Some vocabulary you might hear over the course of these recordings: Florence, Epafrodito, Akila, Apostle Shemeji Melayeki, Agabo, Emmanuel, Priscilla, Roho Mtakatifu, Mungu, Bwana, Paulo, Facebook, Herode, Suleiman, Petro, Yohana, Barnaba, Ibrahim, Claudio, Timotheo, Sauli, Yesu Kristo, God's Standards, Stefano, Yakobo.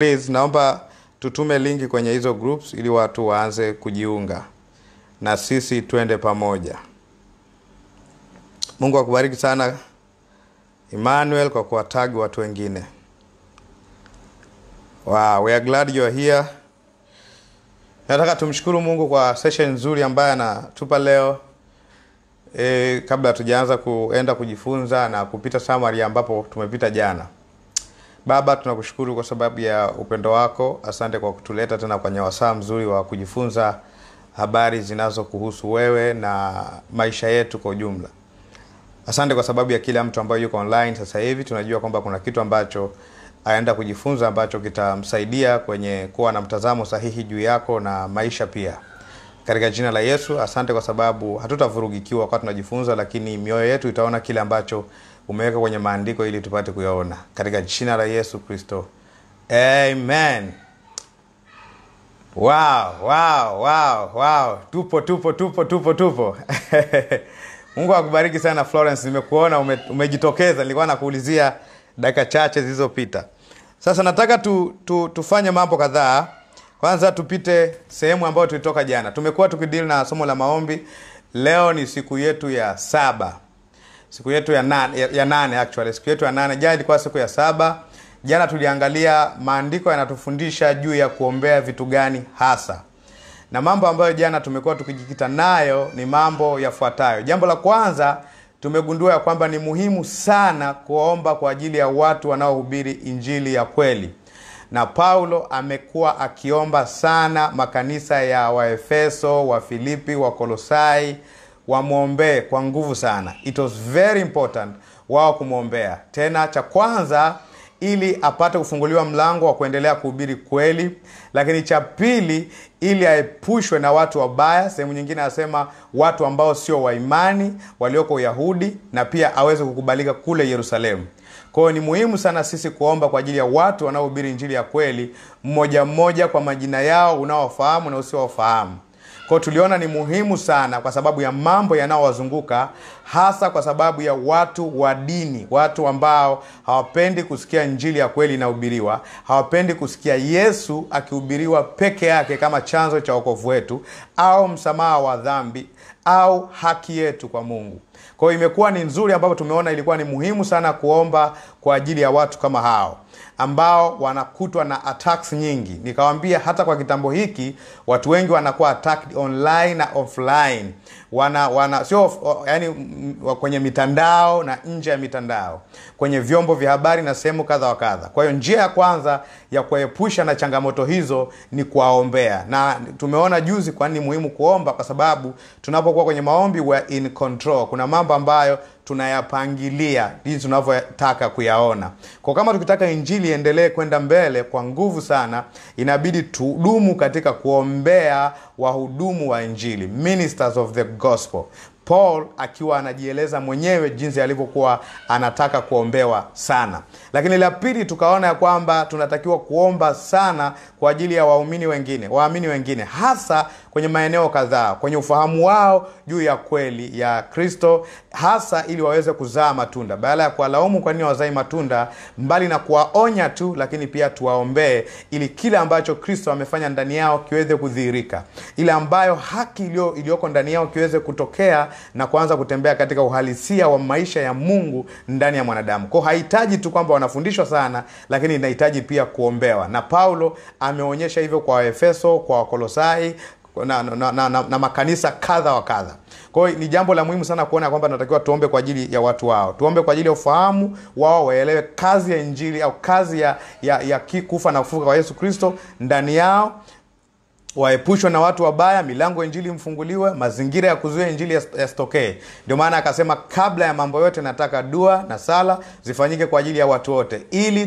Please, naomba tutume linki kwenye hizo groups ili watu waanze kujiunga na sisi tuende pamoja. Mungu akubariki sana Emmanuel kwa kuwatag watu wengine. Wow, we are glad you are here. Nataka tumshukuru Mungu kwa session nzuri ambayo anatupa leo. Kabla tujaanza kuenda kujifunza na kupita summary ambapo tumepita jana. Baba, tunakushukuru kwa sababu ya upendo wako. Asante kwa kutuleta tena kwenye wasaa mzuri wa kujifunza habari zinazokuhusu wewe na maisha yetu kwa ujumla. Asante kwa sababu ya kila mtu ambaye yuko online sasa hivi. Tunajua kwamba kuna kitu ambacho aenda kujifunza ambacho kitamsaidia kwenye kuwa na mtazamo sahihi juu yako na maisha pia. Katika jina la Yesu, asante kwa sababu hatutavurugikiwa wakati tunajifunza, lakini mioyo yetu itaona kile ambacho umeweka kwenye maandiko ili tupate kuyaona. Katika jina la Yesu Kristo. Amen. Wow. Tupo. Mungu akubariki sana Florence, nimekuona umejitokeza, nilikuwa nakuulizia dakika chache zilizopita. Sasa nataka tufanye mambo kadhaa. Kwanza tupite sehemu ambayo tulitoka jana. Tumekuwa tukideal na somo la maombi. Leo ni siku yetu ya 7. Siku yetu ya 8 actually. Siku yetu ya 8. Jana ilikuwa siku ya 7. Jana tuliangalia maandiko yanatufundisha juu ya kuombea vitu gani hasa. Na mambo ambayo jana tumekuwa tukijikita nayo ni mambo yafuatayo. Jambo la kwanza, tumegundua ya kwamba ni muhimu sana kuomba kwa ajili ya watu wanaohubiri injili ya kweli. Na Paulo amekuwa akiomba sana makanisa ya Waefeso, Wafilipi, Wakolosai, wamuombe kwa nguvu sana. It was very important wao kumuombea. Tena cha kwanza, ili apate kufunguliwa mlango wa kuendelea kuhubiri kweli, lakini cha pili ili aepushwe na watu wabaya. Sehemu nyingine anasema watu ambao sio wa imani, walioko Yahudi, na pia aweze kukubalika kule Yerusalemu. Kwa hiyo ni muhimu sana sisi kuomba kwa ajili ya watu wanaohubiri injili ya kweli, mmoja mmoja kwa majina yao, unaowafahamu na usiowafahamu. Kwa tuliona ni muhimu sana kwa sababu ya mambo yanayowazunguka, hasa kwa sababu ya watu wa dini, watu ambao hawapendi kusikia injili ya kweli inahubiriwa, hawapendi kusikia Yesu akihubiriwa peke yake kama chanzo cha wokovu wetu au msamaha wa dhambi au haki yetu kwa Mungu. Kwa hiyo imekuwa ni nzuri ambapo tumeona ilikuwa ni muhimu sana kuomba kwa ajili ya watu kama hao ambao wanakutwa na attacks nyingi. Nikawaambia hata kwa kitambo hiki watu wengi wanakuwa attacked online na offline. Kwenye mitandao na nje ya mitandao, kwenye vyombo vya habari na sehemu kadha wa kadha. Kwa hiyo njia ya kwanza ya kuepusha na changamoto hizo ni kuwaombea. Na tumeona juzi kwa nini muhimu kuomba, kwa sababu tunapokuwa kwenye maombi we are in control. Kuna mambo ambayo tunayapangilia jinsi tunavyotaka kuyaona. Kwa kama tukitaka injili endelee kwenda mbele kwa nguvu sana, inabidi tudumu katika kuombea wahudumu wa injili, ministers of the gospel. Paul akiwa anajieleza mwenyewe jinsi alivyokuwa anataka kuombewa sana. Lakini la pili tukaona ya kwamba tunatakiwa kuomba sana kwa ajili ya waamini wengine, hasa kwenye maeneo kadhaa, kwenye ufahamu wao juu ya kweli ya Kristo, hasa ili waweze kuzaa matunda. Badala ya kuwalaumu kwa nini hawazai matunda, mbali na kuwaonya tu, lakini pia tuwaombee ili kila ambacho Kristo amefanya ndani yao kiweze kudhihirika. Ile ambayo haki iliyoko ndani yao kiweze kutokea na kuanza kutembea katika uhalisia wa maisha ya Mungu ndani ya mwanadamu. Kwa haitaji tu kwamba wanafundishwa sana, lakini inahitaji pia kuombewa. Na Paulo ameonyesha hivyo kwa Efeso, kwa Kolosai, na makanisa kadha wa kadha. Kwa hiyo ni jambo la muhimu sana kuona kwamba tunatakiwa tuombe kwa ajili ya watu wao. Tuombe kwa ajili ya ufahamu wao, waelewe kazi ya injili au kazi ya kikufa na kufufuka kwa Yesu Kristo ndani yao. Waepushwe na watu wabaya, milango ya injili mfunguliwe, mazingira ya kuzuia injili yasitokee. Ndio maana akasema kabla ya mambo yote nataka dua na sala zifanyike kwa ajili ya watu wote, ili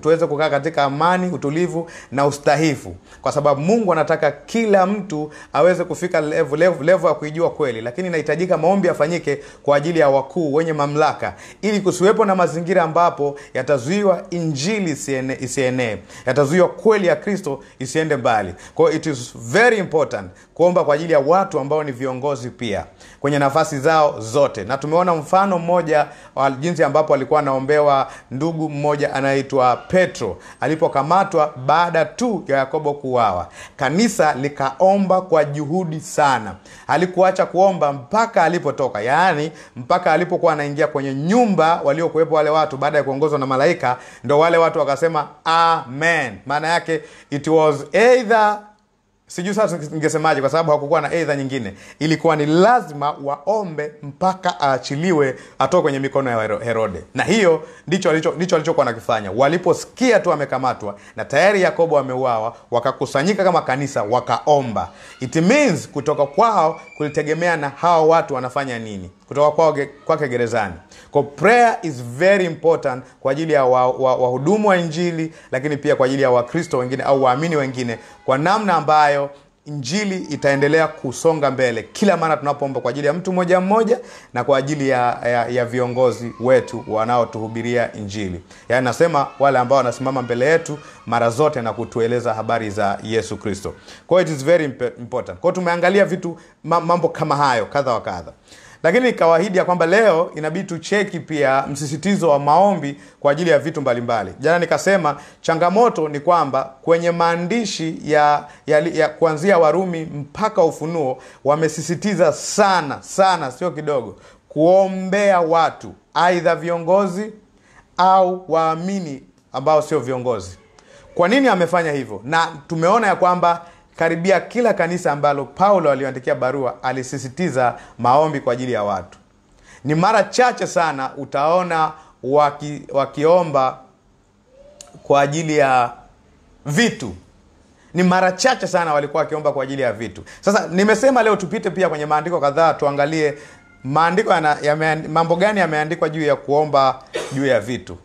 tuweze kukaa katika amani, utulivu na ustahifu. Kwa sababu Mungu anataka kila mtu aweze kufika level ya kuijua kweli, lakini inahitajika maombi yafanyike kwa ajili ya wakuu wenye mamlaka, ili kusiwepo na mazingira ambapo yatazuiwa injili isienee, yatazuiwa kweli ya Kristo isiende mbali. Kwa hiyo is very important, kuomba kwa ajili ya watu ambao ni viongozi pia kwenye nafasi zao zote. Na tumeona mfano mmoja wa jinsi ambapo alikuwa anaombewa ndugu mmoja anaitwa Petro alipokamatwa baada tu ya Yakobo kuuawa. Kanisa likaomba kwa juhudi sana. Alikuacha kuomba mpaka alipotoka, yaani mpaka alipokuwa anaingia kwenye nyumba waliokuwepo wale watu baada ya kuongozwa na malaika, ndio wale watu wakasema amen. Maana yake it was either, sijui sasa ningesemaje kwa sababu hakukuwa na either nyingine. Ilikuwa ni lazima waombe mpaka aachiliwe atoke kwenye mikono ya Herode. Na hiyo ndicho alichokuwa anakifanya. Waliposikia tu amekamatwa na tayari Yakobo ameuawa, wakakusanyika kama kanisa wakaomba. It means kutoka kwao kulitegemea na hao watu wanafanya nini. Kutoka kwao kwake gerezani. Kwa prayer is very important kwa ajili ya wahudumu wa injili, lakini pia kwa ajili ya Wakristo wengine au waamini wengine, kwa namna ambayo injili itaendelea kusonga mbele kila mara tunapoomba kwa ajili ya mtu mmoja mmoja na kwa ajili ya viongozi wetu wanaotuhubiria injili. Yaani nasema wale ambao wanasimama mbele yetu mara zote na kutueleza habari za Yesu Kristo. Kwa it is very important. Kwa tumeangalia vitu mambo kama hayo kadha wa kadha. Lakini nikawaahidi ya kwamba leo inabidi tucheki pia msisitizo wa maombi kwa ajili ya vitu mbalimbali. Jana nikasema changamoto ni kwamba kwenye maandishi ya kuanzia Warumi mpaka Ufunuo wamesisitiza sana sana, sio kidogo, kuombea watu, aidha viongozi au waamini ambao sio viongozi. Kwa nini amefanya hivyo? Na tumeona ya kwamba karibia kila kanisa ambalo Paulo aliandikia barua alisisitiza maombi kwa ajili ya watu. Ni mara chache sana utaona wakiomba kwa ajili ya vitu. Ni mara chache sana walikuwa wakiomba kwa ajili ya vitu. Sasa nimesema leo tupite pia kwenye maandiko kadhaa, tuangalie maandiko mambo gani yameandikwa juu ya kuomba juu ya vitu.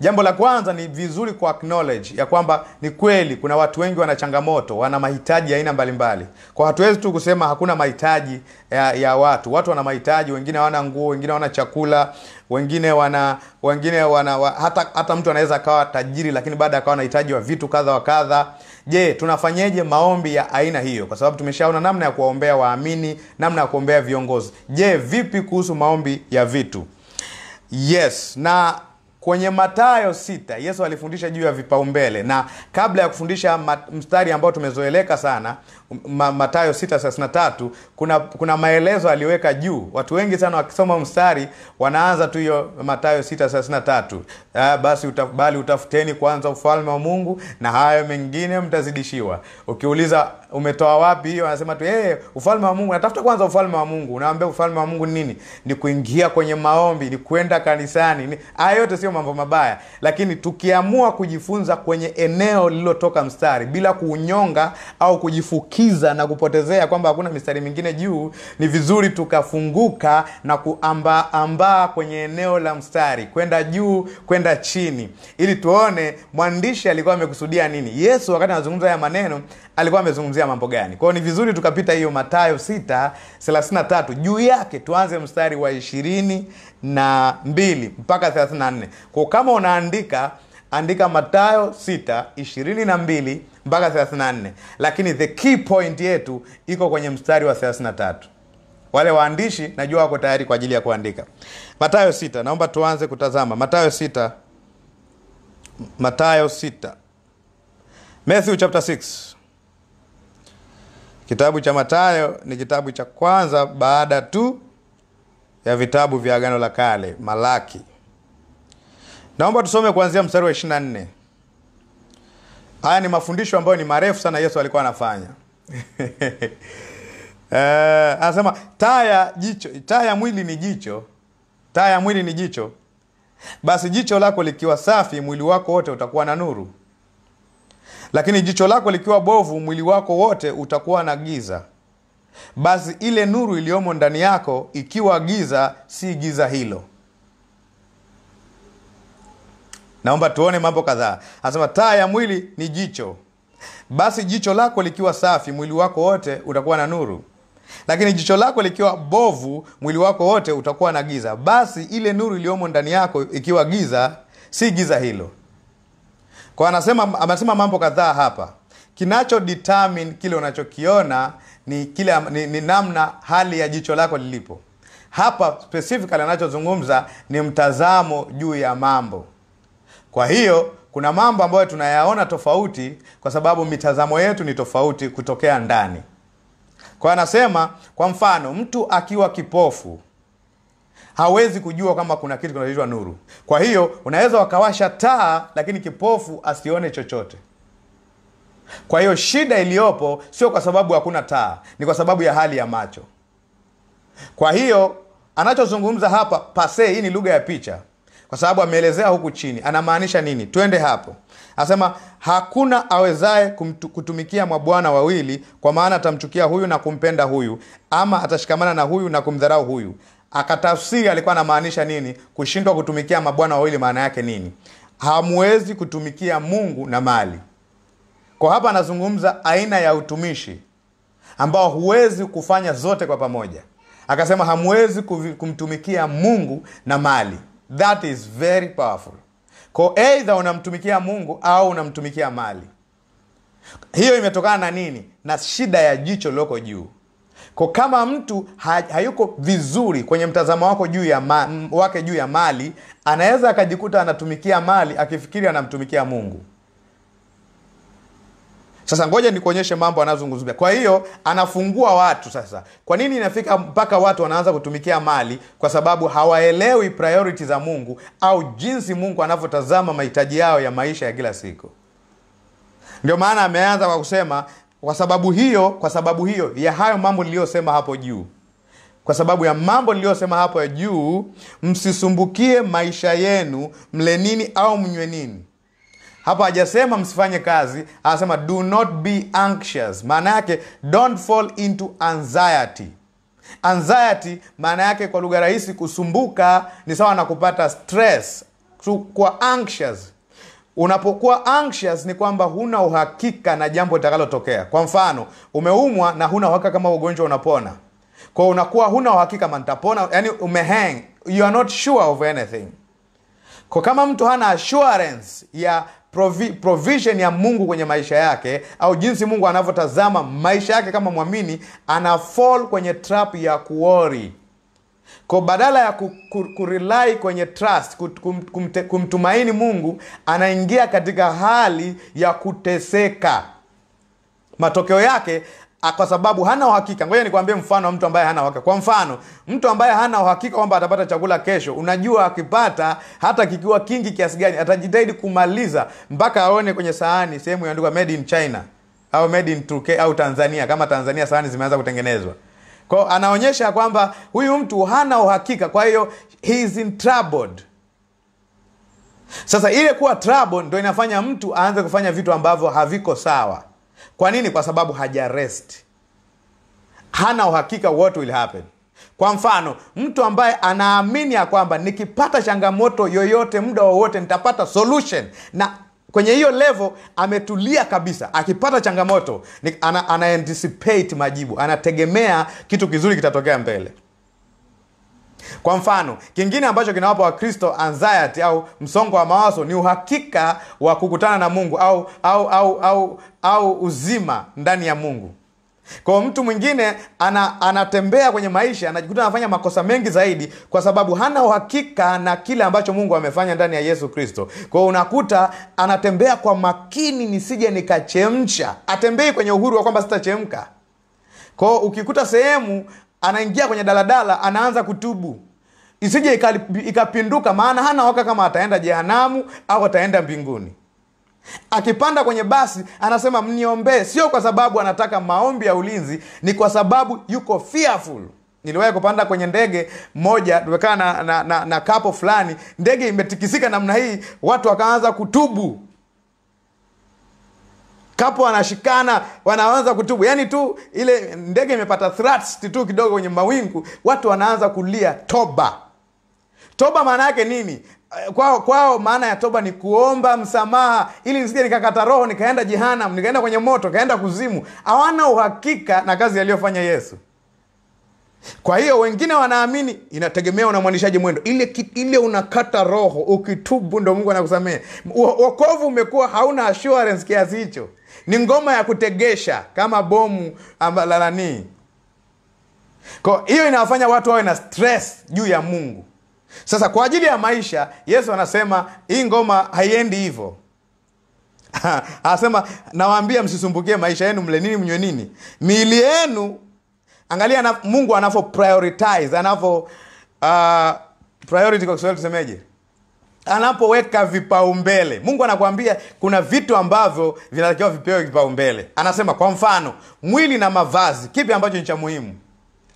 Jambo la kwanza, ni vizuri ku acknowledge ya kwamba ni kweli kuna watu wengi wana changamoto, wana mahitaji ya aina mbalimbali. Kwa hatuwezi tu kusema hakuna mahitaji ya watu. Watu wana mahitaji, wengine wana nguo, wengine wana chakula, hata mtu anaweza akawa tajiri lakini baada akawa anahitaji wa vitu kadha wa kadha. Je, tunafanyaje maombi ya aina hiyo? Kwa sababu tumeshaona namna ya kuombea waamini, namna ya kuombea viongozi. Je, vipi kuhusu maombi ya vitu? Yes, na kwenye Mathayo 6 Yesu alifundisha juu ya vipaumbele, na kabla ya kufundisha mstari ambao tumezoeleka sana Mathayo 6:33, kuna maelezo aliweka juu. Watu wengi sana wakisoma mstari wanaanza tu hiyo Mathayo 6:33, basi bali utafuteni kwanza ufalme wa Mungu na hayo mengine mtazidishiwa. Ukiuliza umetoa wapi hiyo, anasema tu ufalme wa Mungu, natafuta kwanza ufalme wa Mungu. Unaambia ufalme wa Mungu nini? Ni kuingia kwenye maombi, ni kwenda kanisani, ni hayo yote sio mambo mabaya, lakini tukiamua kujifunza kwenye eneo lililotoka mstari bila kuunyonga au kujifukiza na kupotezea kwamba hakuna mistari mingine juu, ni vizuri tukafunguka na kuamba kwenye eneo la mstari, kwenda juu, kwenda chini, ili tuone mwandishi alikuwa amekusudia nini. Yesu wakati anazungumza haya maneno alikuwa amezungumzia mambo gani. Kwa hiyo ni vizuri tukapita hiyo Mathayo 6:33, juu yake tuanze mstari wa 22 mpaka 34. Kwa kama unaandika, andika Mathayo 6:22 mpaka 34. Lakini the key point yetu iko kwenye mstari wa 33. Wale waandishi najua wako tayari kwa ajili ya kuandika. Mathayo 6, naomba tuanze kutazama Mathayo 6. Matthew chapter 6. Kitabu cha Mathayo ni kitabu cha kwanza baada tu ya vitabu vya Agano la Kale, Malaki. Naomba tusome kuanzia mstari wa 24. Haya ni mafundisho ambayo ni marefu sana Yesu alikuwa anafanya. Anasema taa ya mwili ni jicho. Basi jicho lako likiwa safi, mwili wako wote utakuwa na nuru. Lakini jicho lako likiwa bovu, mwili wako wote utakuwa na giza. Basi ile nuru iliyomo ndani yako ikiwa giza, si giza hilo. Naomba tuone mambo kadhaa. Anasema taa ya mwili ni jicho. Basi jicho lako likiwa safi, mwili wako wote utakuwa na nuru. Lakini jicho lako likiwa bovu, mwili wako wote utakuwa na giza. Basi ile nuru iliyomo ndani yako ikiwa giza, si giza hilo. Kwa anasema mambo kadhaa hapa. Kinacho determine kile unachokiona ni kile ni namna hali ya jicho lako lilipo. Hapa specifically anachozungumza ni mtazamo juu ya mambo. Kwa hiyo kuna mambo ambayo tunayaona tofauti kwa sababu mitazamo yetu ni tofauti kutokea ndani. Kwa anasema kwa mfano mtu akiwa kipofu hawezi kujua kama kuna kitu kinachoitwa nuru. Kwa hiyo unaweza wakawasha taa lakini kipofu asione chochote. Kwa hiyo shida iliyopo sio kwa sababu hakuna taa, ni kwa sababu ya hali ya macho. Kwa hiyo anachozungumza hapa pase, hii ni lugha ya picha. Kwa sababu ameelezea huku chini, anamaanisha nini? Twende hapo. Anasema hakuna awezaye kutumikia mabwana wawili, kwa maana atamchukia huyu na kumpenda huyu, ama atashikamana na huyu na kumdharau huyu. Akatafsiri alikuwa anamaanisha nini? Kushindwa kutumikia mabwana wawili maana yake nini? Hamwezi kutumikia Mungu na mali. Kwa hapa anazungumza aina ya utumishi ambao huwezi kufanya zote kwa pamoja. Akasema hamwezi kumtumikia Mungu na mali. That is very powerful. Kwa either unamtumikia Mungu au unamtumikia mali. Hiyo imetokana na nini? Na shida ya jicho loko juu. Kwa kama mtu hayuko vizuri kwenye mtazamo wako juu ya wake juu ya mali, anaweza akajikuta anatumikia mali akifikiri anamtumikia Mungu. Sasa ngoja nikuonyeshe mambo anazunguzubia. Kwa hiyo anafungua watu sasa. Kwa nini inafika mpaka watu wanaanza kutumikia mali? Kwa sababu hawaelewi priority za Mungu au jinsi Mungu anavyotazama mahitaji yao ya maisha ya kila siku. Ndio maana ameanza kwa kusema kwa sababu hiyo ya hayo mambo niliyosema hapo juu. Kwa sababu ya mambo niliyosema hapo juu, msisumbukie maisha yenu, mle nini au mnywe nini. Hapa hajasema msifanye kazi, anasema do not be anxious. Maana yake don't fall into anxiety. Anxiety maana yake kwa lugha rahisi kusumbuka ni sawa na kupata stress, kwa anxious. Unapokuwa anxious ni kwamba huna uhakika na jambo litakalotokea. Kwa mfano, umeumwa na huna uhakika kama ugonjwa unapona. Kwa unakuwa huna uhakika kama nitapona, yani umehang, you are not sure of anything. Kwa kama mtu hana assurance ya provision ya Mungu kwenye maisha yake au jinsi Mungu anavyotazama maisha yake kama muamini, ana fall kwenye trap ya kuworry. Kwa badala ya kurely kwenye trust, kumtumaini Mungu, anaingia katika hali ya kuteseka. Matokeo yake kwa sababu hana uhakika. Ngoja nikwambie mfano wa mtu ambaye hana uhakika. Kwa mfano, mtu ambaye hana uhakika kwamba atapata chakula kesho, unajua akipata hata kikiwa kingi kiasi gani atajitahidi kumaliza mpaka aone kwenye sahani sehemu imeandikwa made in China au made in Turkey au Tanzania, kama Tanzania sahani zimeanza kutengenezwa. Kwa anaonyesha kwamba huyu mtu hana uhakika, kwa hiyo he is in trouble. Sasa ile kuwa trouble ndio inafanya mtu aanze kufanya vitu ambavyo haviko sawa. Kwa nini? Kwa sababu hajarest. Hana uhakika what will happen. Kwa mfano, mtu ambaye anaamini ya kwamba nikipata changamoto yoyote muda wowote nitapata solution, na kwenye hiyo level ametulia kabisa. Akipata changamoto ana anticipate majibu, anategemea kitu kizuri kitatokea mbele. Kwa mfano, kingine ambacho kinawapa Wakristo anxiety au msongo wa mawazo ni uhakika wa kukutana na Mungu au uzima ndani ya Mungu. Kwa mtu mwingine anatembea kwenye maisha, anajikuta anafanya makosa mengi zaidi kwa sababu hana uhakika na kile ambacho Mungu amefanya ndani ya Yesu Kristo. Kwa unakuta anatembea kwa makini nisije nikachemsha. Atembei kwenye uhuru wa kwamba sitachemka. Kwa ukikuta sehemu anaingia kwenye daladala, anaanza kutubu. Isije ikapinduka, maana hana uhakika kama ataenda jehanamu au ataenda mbinguni. Akipanda kwenye basi, anasema mniombe, sio kwa sababu anataka maombi ya ulinzi, ni kwa sababu yuko fearful. Niliwahi kupanda kwenye ndege moja, tumekaa na kapo fulani, ndege imetikisika namna hii, watu wakaanza kutubu. Kapo anashikana, wanaanza kutubu. Yani tu ile ndege imepata threats tu kidogo kwenye mawingu, watu wanaanza kulia toba. Toba maana yake nini? Kwao maana ya toba ni kuomba msamaha ili nisije nikakata roho nikaenda jehanamu, nikaenda kwenye moto, nikaenda kuzimu. Hawana uhakika na kazi aliyofanya Yesu. Kwa hiyo wengine wanaamini inategemea unamwanishaje mwendo. Ile unakata roho ukitubu ndio Mungu anakusamea. Wokovu umekuwa hauna assurance kiasi hicho. Ni ngoma ya kutegesha kama bomu ambalalani. Kwa hiyo inafanya watu wawe na stress juu ya Mungu. Sasa kwa ajili ya maisha Yesu anasema hii ngoma haiendi hivyo. Anasema nawaambia msisumbukie maisha yenu, mle nini mnywe nini. Miili yenu, angalia na Mungu anavyo prioritize, anavyo priority kwa Kiswahili tusemeje? Anapoweka vipaumbele. Mungu anakuambia kuna vitu ambavyo vinatakiwa vipewe vipaumbele. Anasema kwa mfano, mwili na mavazi, kipi ambacho ni cha muhimu?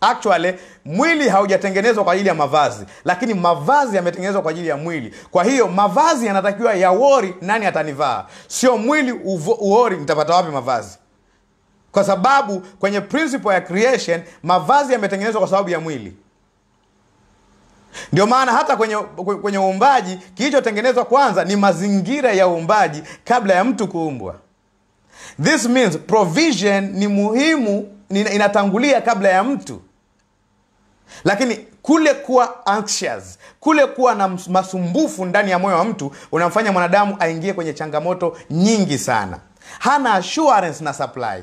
Actually, mwili haujatengenezwa kwa ajili ya mavazi, lakini mavazi yametengenezwa kwa ajili ya mwili. Kwa hiyo mavazi yanatakiwa yawori nani atanivaa. Sio mwili uori nitapata wapi mavazi. Kwa sababu kwenye principle ya creation, mavazi yametengenezwa kwa sababu ya mwili. Ndio maana hata kwenye uumbaji, kilichotengenezwa kwanza ni mazingira ya uumbaji kabla ya mtu kuumbwa. This means provision ni muhimu, inatangulia kabla ya mtu. Lakini kule kuwa anxious, kule kuwa na masumbufu ndani ya moyo wa mtu, unamfanya mwanadamu aingie kwenye changamoto nyingi sana. Hana assurance na supply.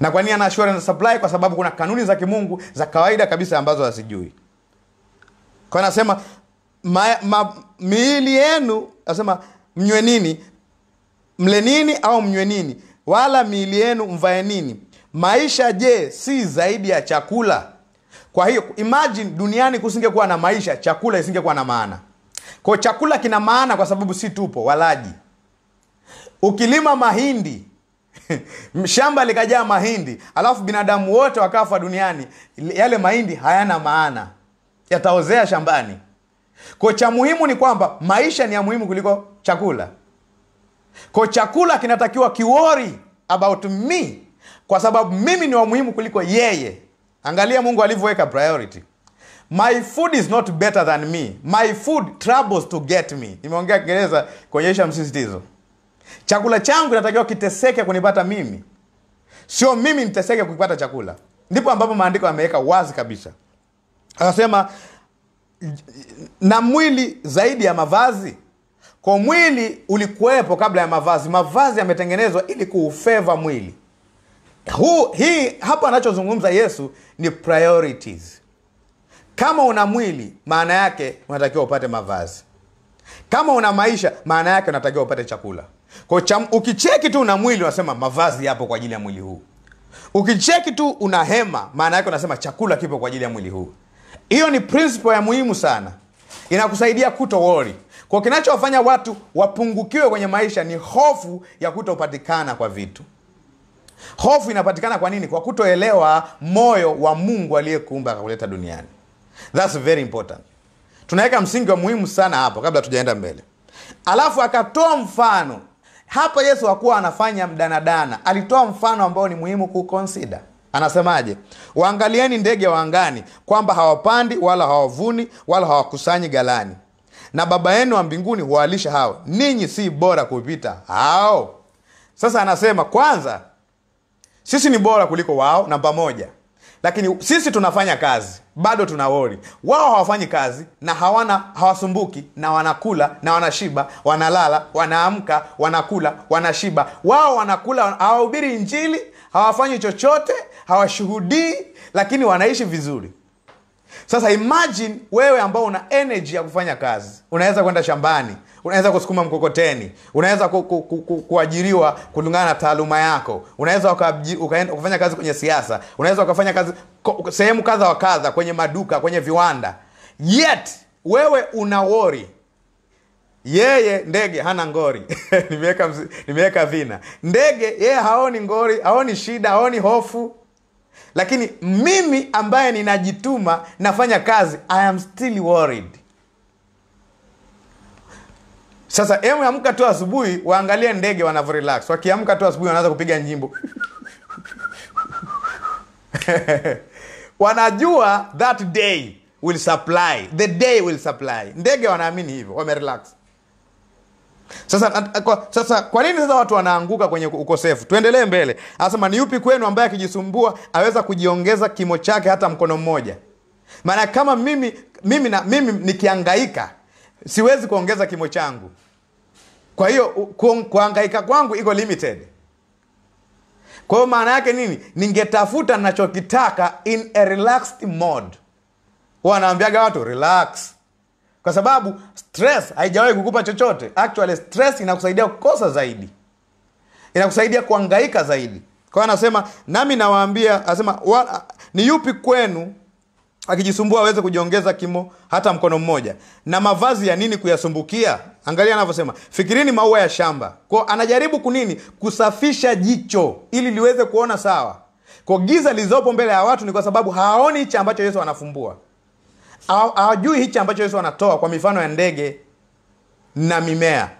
Na kwa nini ana assurance na supply? Kwa sababu kuna kanuni za kimungu za kawaida kabisa ambazo asijui. Kwa anasema miili yenu, anasema mnywe nini? Mle nini au mnywe nini? Wala miili yenu mvae nini? Maisha je si zaidi ya chakula? Kwa hiyo imagine duniani kusingekuwa na maisha, chakula isingekuwa na maana. Kwa chakula kina maana kwa sababu si tupo walaji. Ukilima mahindi, shamba likajaa mahindi, alafu binadamu wote wakafa duniani, yale mahindi hayana maana. Yataozea shambani. Kwa cha muhimu ni kwamba maisha ni ya muhimu kuliko chakula. Kwa chakula kinatakiwa kiwori about me, kwa sababu mimi ni wa muhimu kuliko yeye. Angalia Mungu alivyoweka priority. My food is not better than me. My food troubles to get me. Nimeongea Kiingereza kuonyesha msisitizo. Chakula changu kinatakiwa kiteseke kunipata mimi. Sio mimi niteseke kupata chakula. Ndipo ambapo maandiko yameweka wazi kabisa. Anasema na mwili zaidi ya mavazi. Kwa mwili ulikuwepo kabla ya mavazi. Mavazi yametengenezwa ili kuufeva mwili. Hapa anachozungumza Yesu ni priorities. Kama una mwili, maana yake unatakiwa upate mavazi. Kama una maisha, maana yake unatakiwa upate chakula. Kwa ukicheki tu una mwili, unasema mavazi yapo kwa ajili ya mwili huu. Ukicheki tu una hema, maana yake unasema chakula kipo kwa ajili ya mwili huu. Hiyo ni principle ya muhimu sana. Inakusaidia kutoworry. Kwa kinachofanya watu wapungukiwe kwenye maisha ni hofu ya kutopatikana kwa vitu. Hofu inapatikana kwa nini? Kwa kutoelewa moyo wa Mungu aliyekuumba akakuleta duniani. That's very important. Tunaweka msingi wa muhimu sana hapo kabla tujaenda mbele. Alafu akatoa mfano. Hapa Yesu hakuwa anafanya mdanadana. Alitoa mfano ambao ni muhimu kuconsider. Anasemaje? Waangalieni ndege wa angani, kwamba hawapandi wala hawavuni wala hawakusanyi galani, na Baba yenu wa mbinguni huwalisha hao. Ninyi si bora kupita hao? Sasa anasema kwanza sisi ni bora kuliko wao namba moja. Lakini sisi tunafanya kazi, bado tunawori. Wao hawafanyi kazi na hawasumbuki, na wanakula na wanashiba, wanalala, wanaamka, wanakula, wanashiba. Wao wanakula, hawahubiri injili, hawafanyi chochote, hawashuhudii, lakini wanaishi vizuri. Sasa imagine wewe ambao una energy ya kufanya kazi. Unaweza kwenda shambani, unaweza kusukuma mkokoteni, unaweza kuajiriwa kulingana na taaluma yako, unaweza ukaenda kufanya kazi kwenye siasa, unaweza ukafanya kazi sehemu kadha wa kadha, kwenye maduka, kwenye viwanda. Yet wewe una worry. Yeye ndege hana ngori. Nimeweka vina. Ndege yeye haoni ngori, haoni shida, haoni hofu. Lakini mimi ambaye ninajituma, nafanya kazi, I am still worried. Sasa emu amka tu asubuhi, waangalie ndege wanavyo relax. Wakiamka tu asubuhi wanaanza kupiga nyimbo. Wanajua that day will supply. The day will supply. Ndege wanaamini hivyo, wame relax. Sasa kwa nini sasa watu wanaanguka kwenye ukosefu? Tuendelee mbele. Anasema ni yupi kwenu ambaye akijisumbua aweza kujiongeza kimo chake hata mkono mmoja? Maana kama mimi nikihangaika siwezi kuongeza kimo changu. Kwa hiyo kuhangaika kwangu iko limited. Kwa hiyo maana yake nini? Ningetafuta ninachokitaka in a relaxed mode. Wanaambiaga watu relax. Kwa sababu stress haijawahi kukupa chochote. Actually stress inakusaidia kukosa zaidi. Inakusaidia kuhangaika zaidi. Kwa hiyo anasema nami nawaambia, anasema ni yupi kwenu akijisumbua aweze kujiongeza kimo hata mkono mmoja? Na mavazi ya nini kuyasumbukia? Angalia anavyosema, fikirini maua ya shamba. Kwa anajaribu kunini? Kusafisha jicho ili liweze kuona sawa. Kwa giza lizopo mbele ya watu ni kwa sababu haoni hicho ambacho Yesu anafumbua. Hawajui hicho ambacho Yesu anatoa kwa mifano ya ndege na mimea.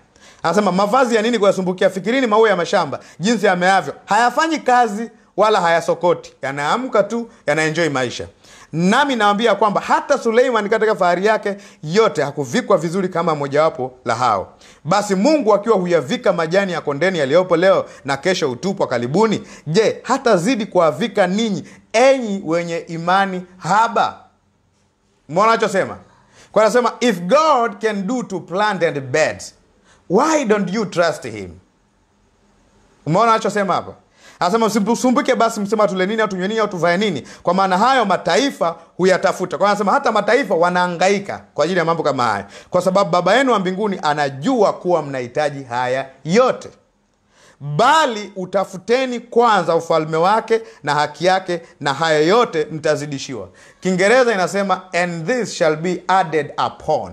Anasema mavazi ya nini kuyasumbukia? Fikirini maua ya mashamba, jinsi yameavyo. Hayafanyi kazi wala hayasokoti. Yanaamka tu, yanaenjoy maisha. Nami naambia kwamba hata Suleiman katika fahari yake yote hakuvikwa vizuri kama mojawapo la hao. Basi Mungu akiwa huyavika majani ya kondeni yaliyopo leo na kesho utupwa kalibuni, je, hata zidi kuavika ninyi enyi wenye imani haba? Mbona anachosema? Kwa anasema if God can do to plant and beds, why don't you trust him? Mbona anachosema hapa? Asema msumbuke basi msema tule nini au tunywe nini au tuvae nini, kwa maana hayo mataifa huyatafuta. Kwa anasema hata mataifa wanahangaika kwa ajili ya mambo kama haya, kwa sababu baba yenu wa mbinguni anajua kuwa mnahitaji haya yote. Bali utafuteni kwanza ufalme wake na haki yake, na haya yote mtazidishiwa. Kiingereza inasema and this shall be added upon.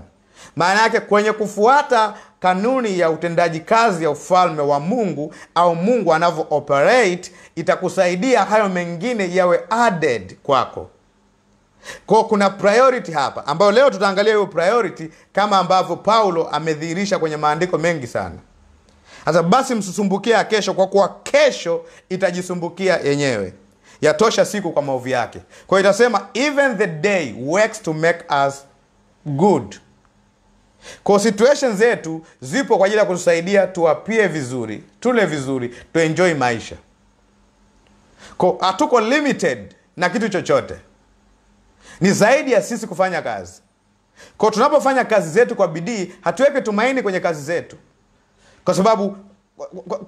Maana yake kwenye kufuata kanuni ya utendaji kazi ya ufalme wa Mungu au Mungu anavyo operate, itakusaidia hayo mengine yawe added kwako. Kwa kuna priority hapa ambayo leo tutaangalia hiyo priority kama ambavyo Paulo amedhihirisha kwenye maandiko mengi sana. Sasa basi msusumbukia kesho, kwa kuwa kesho itajisumbukia yenyewe. Yatosha siku kwa maovu yake. Kwa hiyo itasema even the day works to make us good. Kwa situations zetu zipo kwa ajili ya kusaidia tuwapie vizuri, tule vizuri, tuenjoy maisha. Kwa hatuko limited na kitu chochote. Ni zaidi ya sisi kufanya kazi. Kwa tunapofanya kazi zetu kwa bidii, hatuweke tumaini kwenye kazi zetu.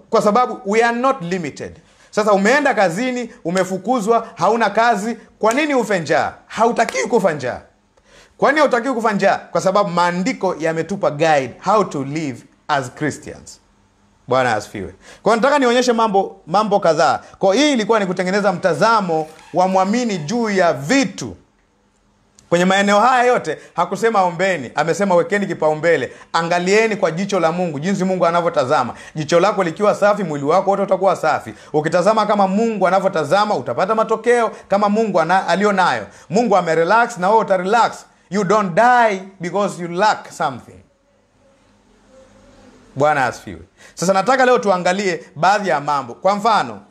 Kwa sababu we are not limited. Sasa umeenda kazini, umefukuzwa, hauna kazi, kwa nini ufe njaa? Hautakiwi kufa njaa. Kwani hautakiwi kufa njaa? Kwa sababu maandiko yametupa guide how to live as Christians. Bwana asifiwe. Kwa nataka nionyeshe mambo kadhaa. Kwa hii ilikuwa ni kutengeneza mtazamo wa muamini juu ya vitu. Kwenye maeneo haya yote hakusema ombeni, amesema wekeni kipaumbele. Angalieni kwa jicho la Mungu, jinsi Mungu anavyotazama. Jicho lako likiwa safi, mwili wako wote utakuwa safi. Ukitazama kama Mungu anavyotazama, utapata matokeo kama Mungu alionayo. Mungu amerelax na wewe utarelax. You don't die because you lack something. Bwana asifiwe. Sasa nataka leo tuangalie baadhi ya mambo. Kwa mfano,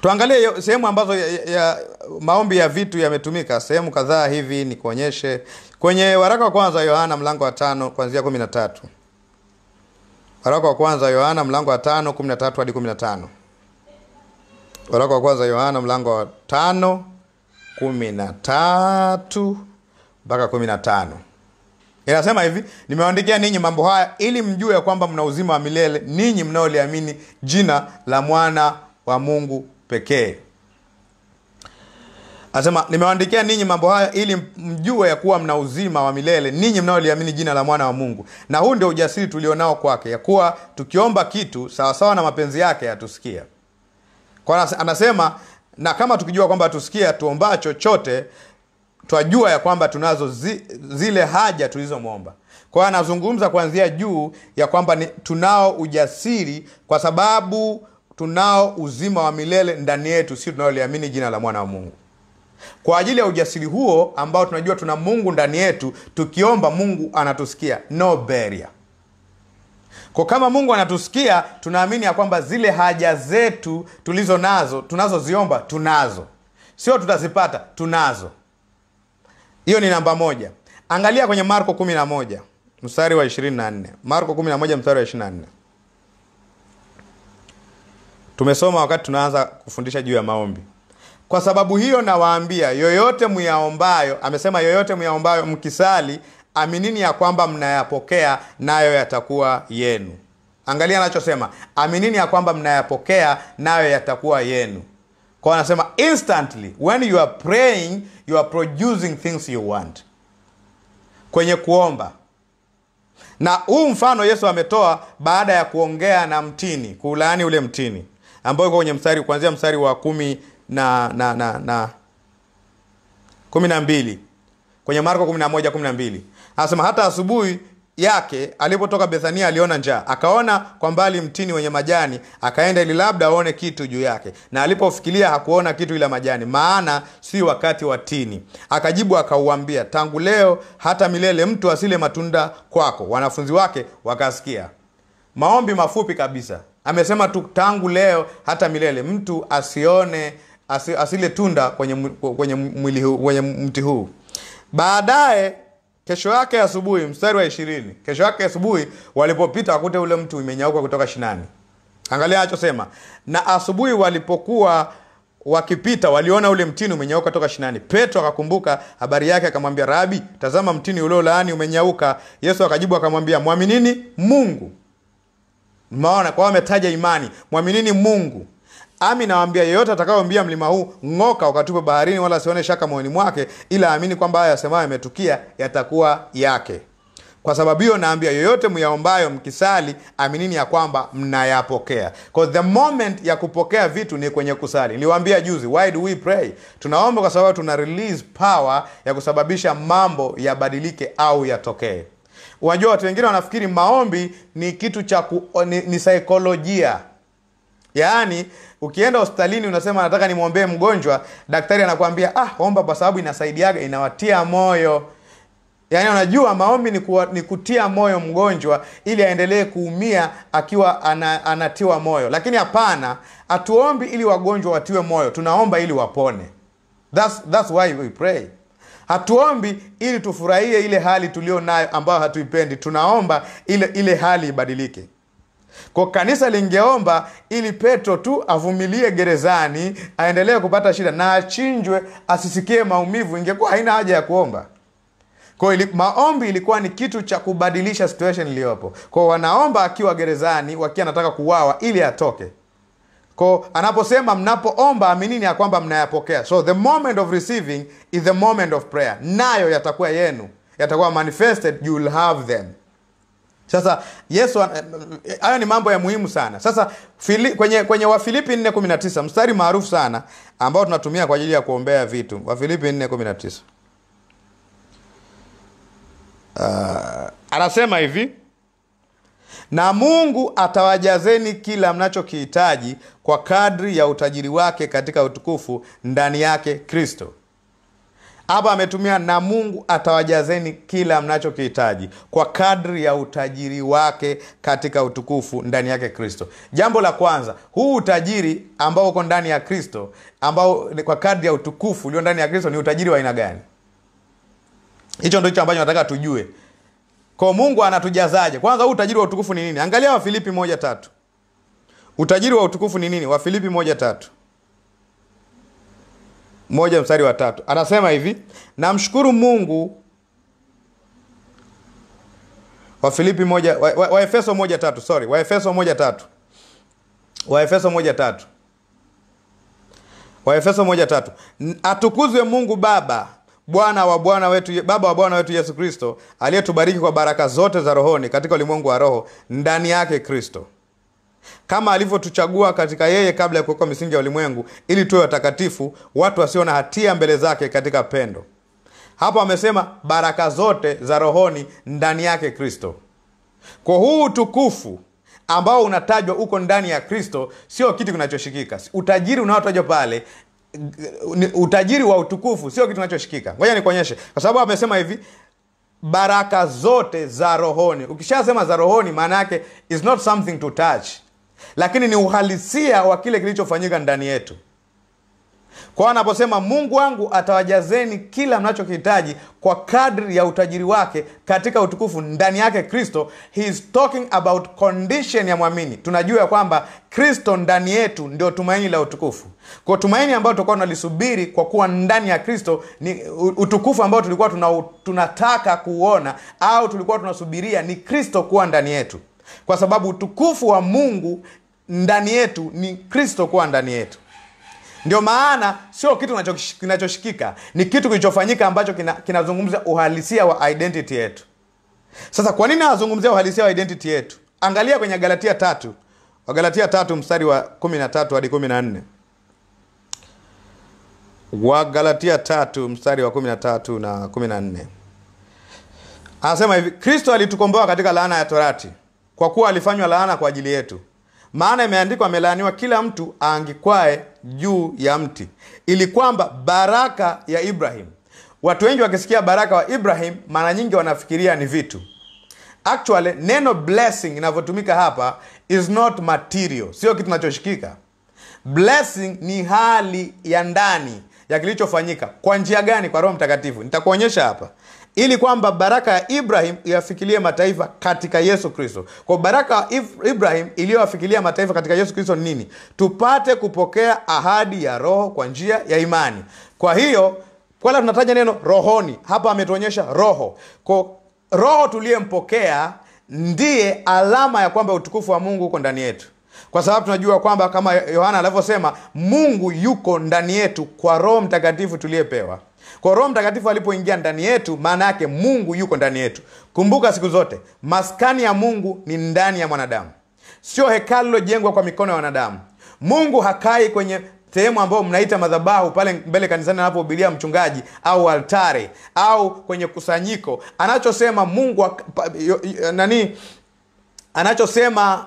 tuangalie sehemu ambazo ya maombi ya vitu yametumika. Sehemu kadhaa hivi nikuonyeshe. Kwenye waraka wa kwanza Yohana mlango wa 5 kuanzia 13. Waraka wa kwanza Yohana mlango wa 5 13 hadi 15. Waraka wa kwanza Yohana mlango wa 5 13 mpaka 15. Inasema hivi, nimewaandikia ninyi mambo haya ili mjue kwamba mna uzima wa milele ninyi mnaoliamini jina la mwana wa Mungu pekee. Anasema nimewaandikia ninyi mambo haya ili mjue ya kuwa mna uzima wa milele ninyi mnaoliamini jina la mwana wa Mungu. Na huu ndio ujasiri tulionao kwake, ya kuwa tukiomba kitu sawa sawa na mapenzi yake yatusikia. Kwa anasema na kama tukijua kwamba tusikia tuomba chochote, twajua ya kwamba tunazo zile haja tulizomuomba. Kwa anazungumza kuanzia juu ya kwamba tunao ujasiri kwa sababu tunao uzima wa milele ndani yetu sisi tunaoliamini jina la mwana wa Mungu. Kwa ajili ya ujasiri huo ambao tunajua tuna Mungu ndani yetu, tukiomba Mungu anatusikia, no barrier. Kwa kama Mungu anatusikia, tunaamini ya kwamba zile haja zetu tulizo nazo, tunazoziomba, tunazo. Sio tutazipata, tunazo. Hiyo ni namba moja. Angalia kwenye Marko 11. mstari wa 24. Marko 11 mstari wa 24. Tumesoma wakati tunaanza kufundisha juu ya maombi. Kwa sababu hiyo nawaambia, yoyote myaombayo, amesema yoyote myaombayo mkisali, aminini ya kwamba mnayapokea nayo yatakuwa yenu. Angalia anachosema, aminini ya kwamba mnayapokea nayo yatakuwa yenu. Kwa anasema instantly when you are praying you are producing things you want. Kwenye kuomba. Na huu mfano Yesu ametoa baada ya kuongea na mtini, kuulaani ule mtini, ambao uko kwenye mstari kuanzia mstari wa 10 na 12. Kwenye Marko 11:12. Anasema hata asubuhi yake alipotoka Bethania aliona njaa. Akaona kwa mbali mtini wenye majani, akaenda ili labda aone kitu juu yake. Na alipofikiria hakuona kitu ila majani, maana si wakati wa tini. Akajibu akauambia, tangu leo hata milele mtu asile matunda kwako. Wanafunzi wake wakasikia. Maombi mafupi kabisa. Amesema tu tangu leo hata milele mtu asione asile tunda kwenye mti huu. Baadaye kesho yake asubuhi ya mstari wa 20. Kesho yake asubuhi ya walipopita wakute ule mtu imenyauka kutoka shinani. Angalia anachosema. Na asubuhi walipokuwa wakipita waliona ule mtini umenyauka kutoka shinani. Petro akakumbuka habari yake akamwambia, Rabi, tazama mtini ule laani umenyauka. Yesu akajibu akamwambia, muaminini Mungu. Maana kwa ametaja imani, muaminini Mungu. Ami nawaambia yeyote atakayeombia mlima huu ng'oka ukatupe baharini, wala sione shaka moyoni mwake, ila amini kwamba haya yasemayo yametukia yatakuwa yake. Kwa sababu hiyo naambia yeyote myaombayo mkisali, aminini ya kwamba mnayapokea. Because the moment ya kupokea vitu ni kwenye kusali. Niliwaambia juzi, why do we pray? Tunaomba kwa sababu tuna release power ya kusababisha mambo yabadilike au yatokee. Unajua watu wengine wanafikiri maombi ni kitu cha ni saikolojia. Yaani ukienda hospitalini unasema nataka nimwombee mgonjwa, daktari anakuambia omba kwa sababu inasaidiaga, inawatia moyo. Yaani unajua maombi ni kutia moyo mgonjwa ili aendelee kuumia akiwa anatiwa moyo. Lakini hapana, atuombi ili wagonjwa watiwe moyo, tunaomba ili wapone. That's why we pray. Hatuombi ili tufurahie ile hali tulio nayo ambayo hatuipendi, tunaomba ile hali ibadilike. Kwa kanisa lingeomba ili Petro tu avumilie gerezani, aendelee kupata shida na achinjwe, asisikie maumivu, ingekuwa haina haja ya kuomba. Kwa maombi ilikuwa ni kitu cha kubadilisha situation iliyopo. Kwa wanaomba akiwa gerezani, wakiwa anataka kuuawa ili atoke. Kwa anaposema mnapoomba aminini ya kwamba mnayapokea. So the moment of receiving is the moment of prayer. Nayo yatakuwa yenu, yatakuwa manifested, you will have them. Sasa Yesu, hayo ni mambo ya muhimu sana. Sasa kwenye Wafilipi 4:19, mstari maarufu sana ambao tunatumia kwa ajili ya kuombea vitu. Wafilipi 4:19. Anasema hivi, na Mungu atawajazeni kila mnachokihitaji kwa kadri ya utajiri wake katika utukufu ndani yake Kristo. Hapa ametumia na Mungu atawajazeni kila mnachokihitaji kwa kadri ya utajiri wake katika utukufu ndani yake Kristo. Jambo la kwanza, huu utajiri ambao uko ndani ya Kristo, ambao kwa kadri ya utukufu ulio ndani ya Kristo, ni utajiri wa aina gani? Hicho ndio ambacho nataka tujue. Kwa Mungu anatujazaje? Kwanza huu utajiri wa utukufu ni nini? Angalia Wafilipi 1:3. Utajiri wa utukufu ni nini? Wafilipi 1:3. 1:3. Anasema hivi, namshukuru Mungu. Waefeso 1:3. Atukuzwe Mungu Baba, Baba wa Bwana wetu Yesu Kristo, aliyetubariki kwa baraka zote za rohoni katika ulimwengu wa roho ndani yake Kristo. Kama alivyotuchagua katika yeye kabla ya kuwekwa misingi ya ulimwengu, ili tuwe watakatifu, watu wasio na hatia mbele zake katika pendo. Hapo amesema baraka zote za rohoni ndani yake Kristo. Kwa huu utukufu ambao unatajwa uko ndani ya Kristo sio kitu kinachoshikika. Utajiri unaotajwa pale, utajiri wa utukufu sio kitu kinachoshikika. Ngoja nikuonyeshe. Kwa sababu amesema hivi, baraka zote za rohoni. Ukishasema za rohoni maana yake is not something to touch, lakini ni uhalisia wa kile kilichofanyika ndani yetu. Kwa anaposema Mungu wangu atawajazeni kila mnachokihitaji kwa kadri ya utajiri wake katika utukufu ndani yake Kristo, he is talking about condition ya muamini. Tunajua kwamba Kristo ndani yetu ndio tumaini la utukufu. Kwa tumaini ambalo tulikuwa tunalisubiri kwa kuwa ndani ya Kristo ni utukufu ambao tulikuwa tunataka kuona au tulikuwa tunasubiria ni Kristo kuwa ndani yetu. Kwa sababu utukufu wa Mungu ndani yetu ni Kristo kuwa ndani yetu. Ndio maana sio kitu kinachoshikika, ni kitu kilichofanyika ambacho kinazungumza uhalisia wa identity yetu. Sasa kwa nini anazungumzia uhalisia wa identity yetu? Angalia kwenye Galatia 3. Galatia 3 mstari wa 13 hadi 14. Galatia 3 mstari wa 13 na 14. Anasema hivi, Kristo alitukomboa katika laana ya Torati, kwa kuwa alifanywa laana kwa ajili yetu. Maana imeandikwa, amelaaniwa kila mtu aangikwae juu ya mti, ili kwamba baraka ya Ibrahim. Watu wengi wakisikia baraka wa Ibrahim mara nyingi wanafikiria ni vitu. Actually neno blessing inavyotumika hapa is not material, sio kitu kinachoshikika. Blessing ni hali ya ndani ya kilichofanyika. Kwa njia gani? Kwa Roho Mtakatifu. Nitakuonyesha hapa. Ili kwamba baraka ya Ibrahim yafikilie mataifa katika Yesu Kristo. Kwa baraka ya Ibrahim iliyowafikilia mataifa katika Yesu Kristo nini? Tupate kupokea ahadi ya roho kwa njia ya imani. Kwa hiyo, kwala tunataja neno rohoni. Hapa ametuonyesha roho. Kwa roho tuliyempokea ndiye alama ya kwamba utukufu wa Mungu uko ndani yetu. Kwa sababu tunajua kwamba kama Yohana alivyosema, Mungu yuko ndani yetu kwa Roho Mtakatifu tuliyepewa. Kwa Roho Mtakatifu alipoingia ndani yetu, maana yake Mungu yuko ndani yetu. Kumbuka siku zote, maskani ya Mungu ni ndani ya mwanadamu. Sio hekalu lilojengwa kwa mikono ya wanadamu. Mungu hakai kwenye sehemu ambayo mnaita madhabahu pale mbele kanisani anapohubiria mchungaji, au altare, au kwenye kusanyiko. Anachosema Mungu nani? Anachosema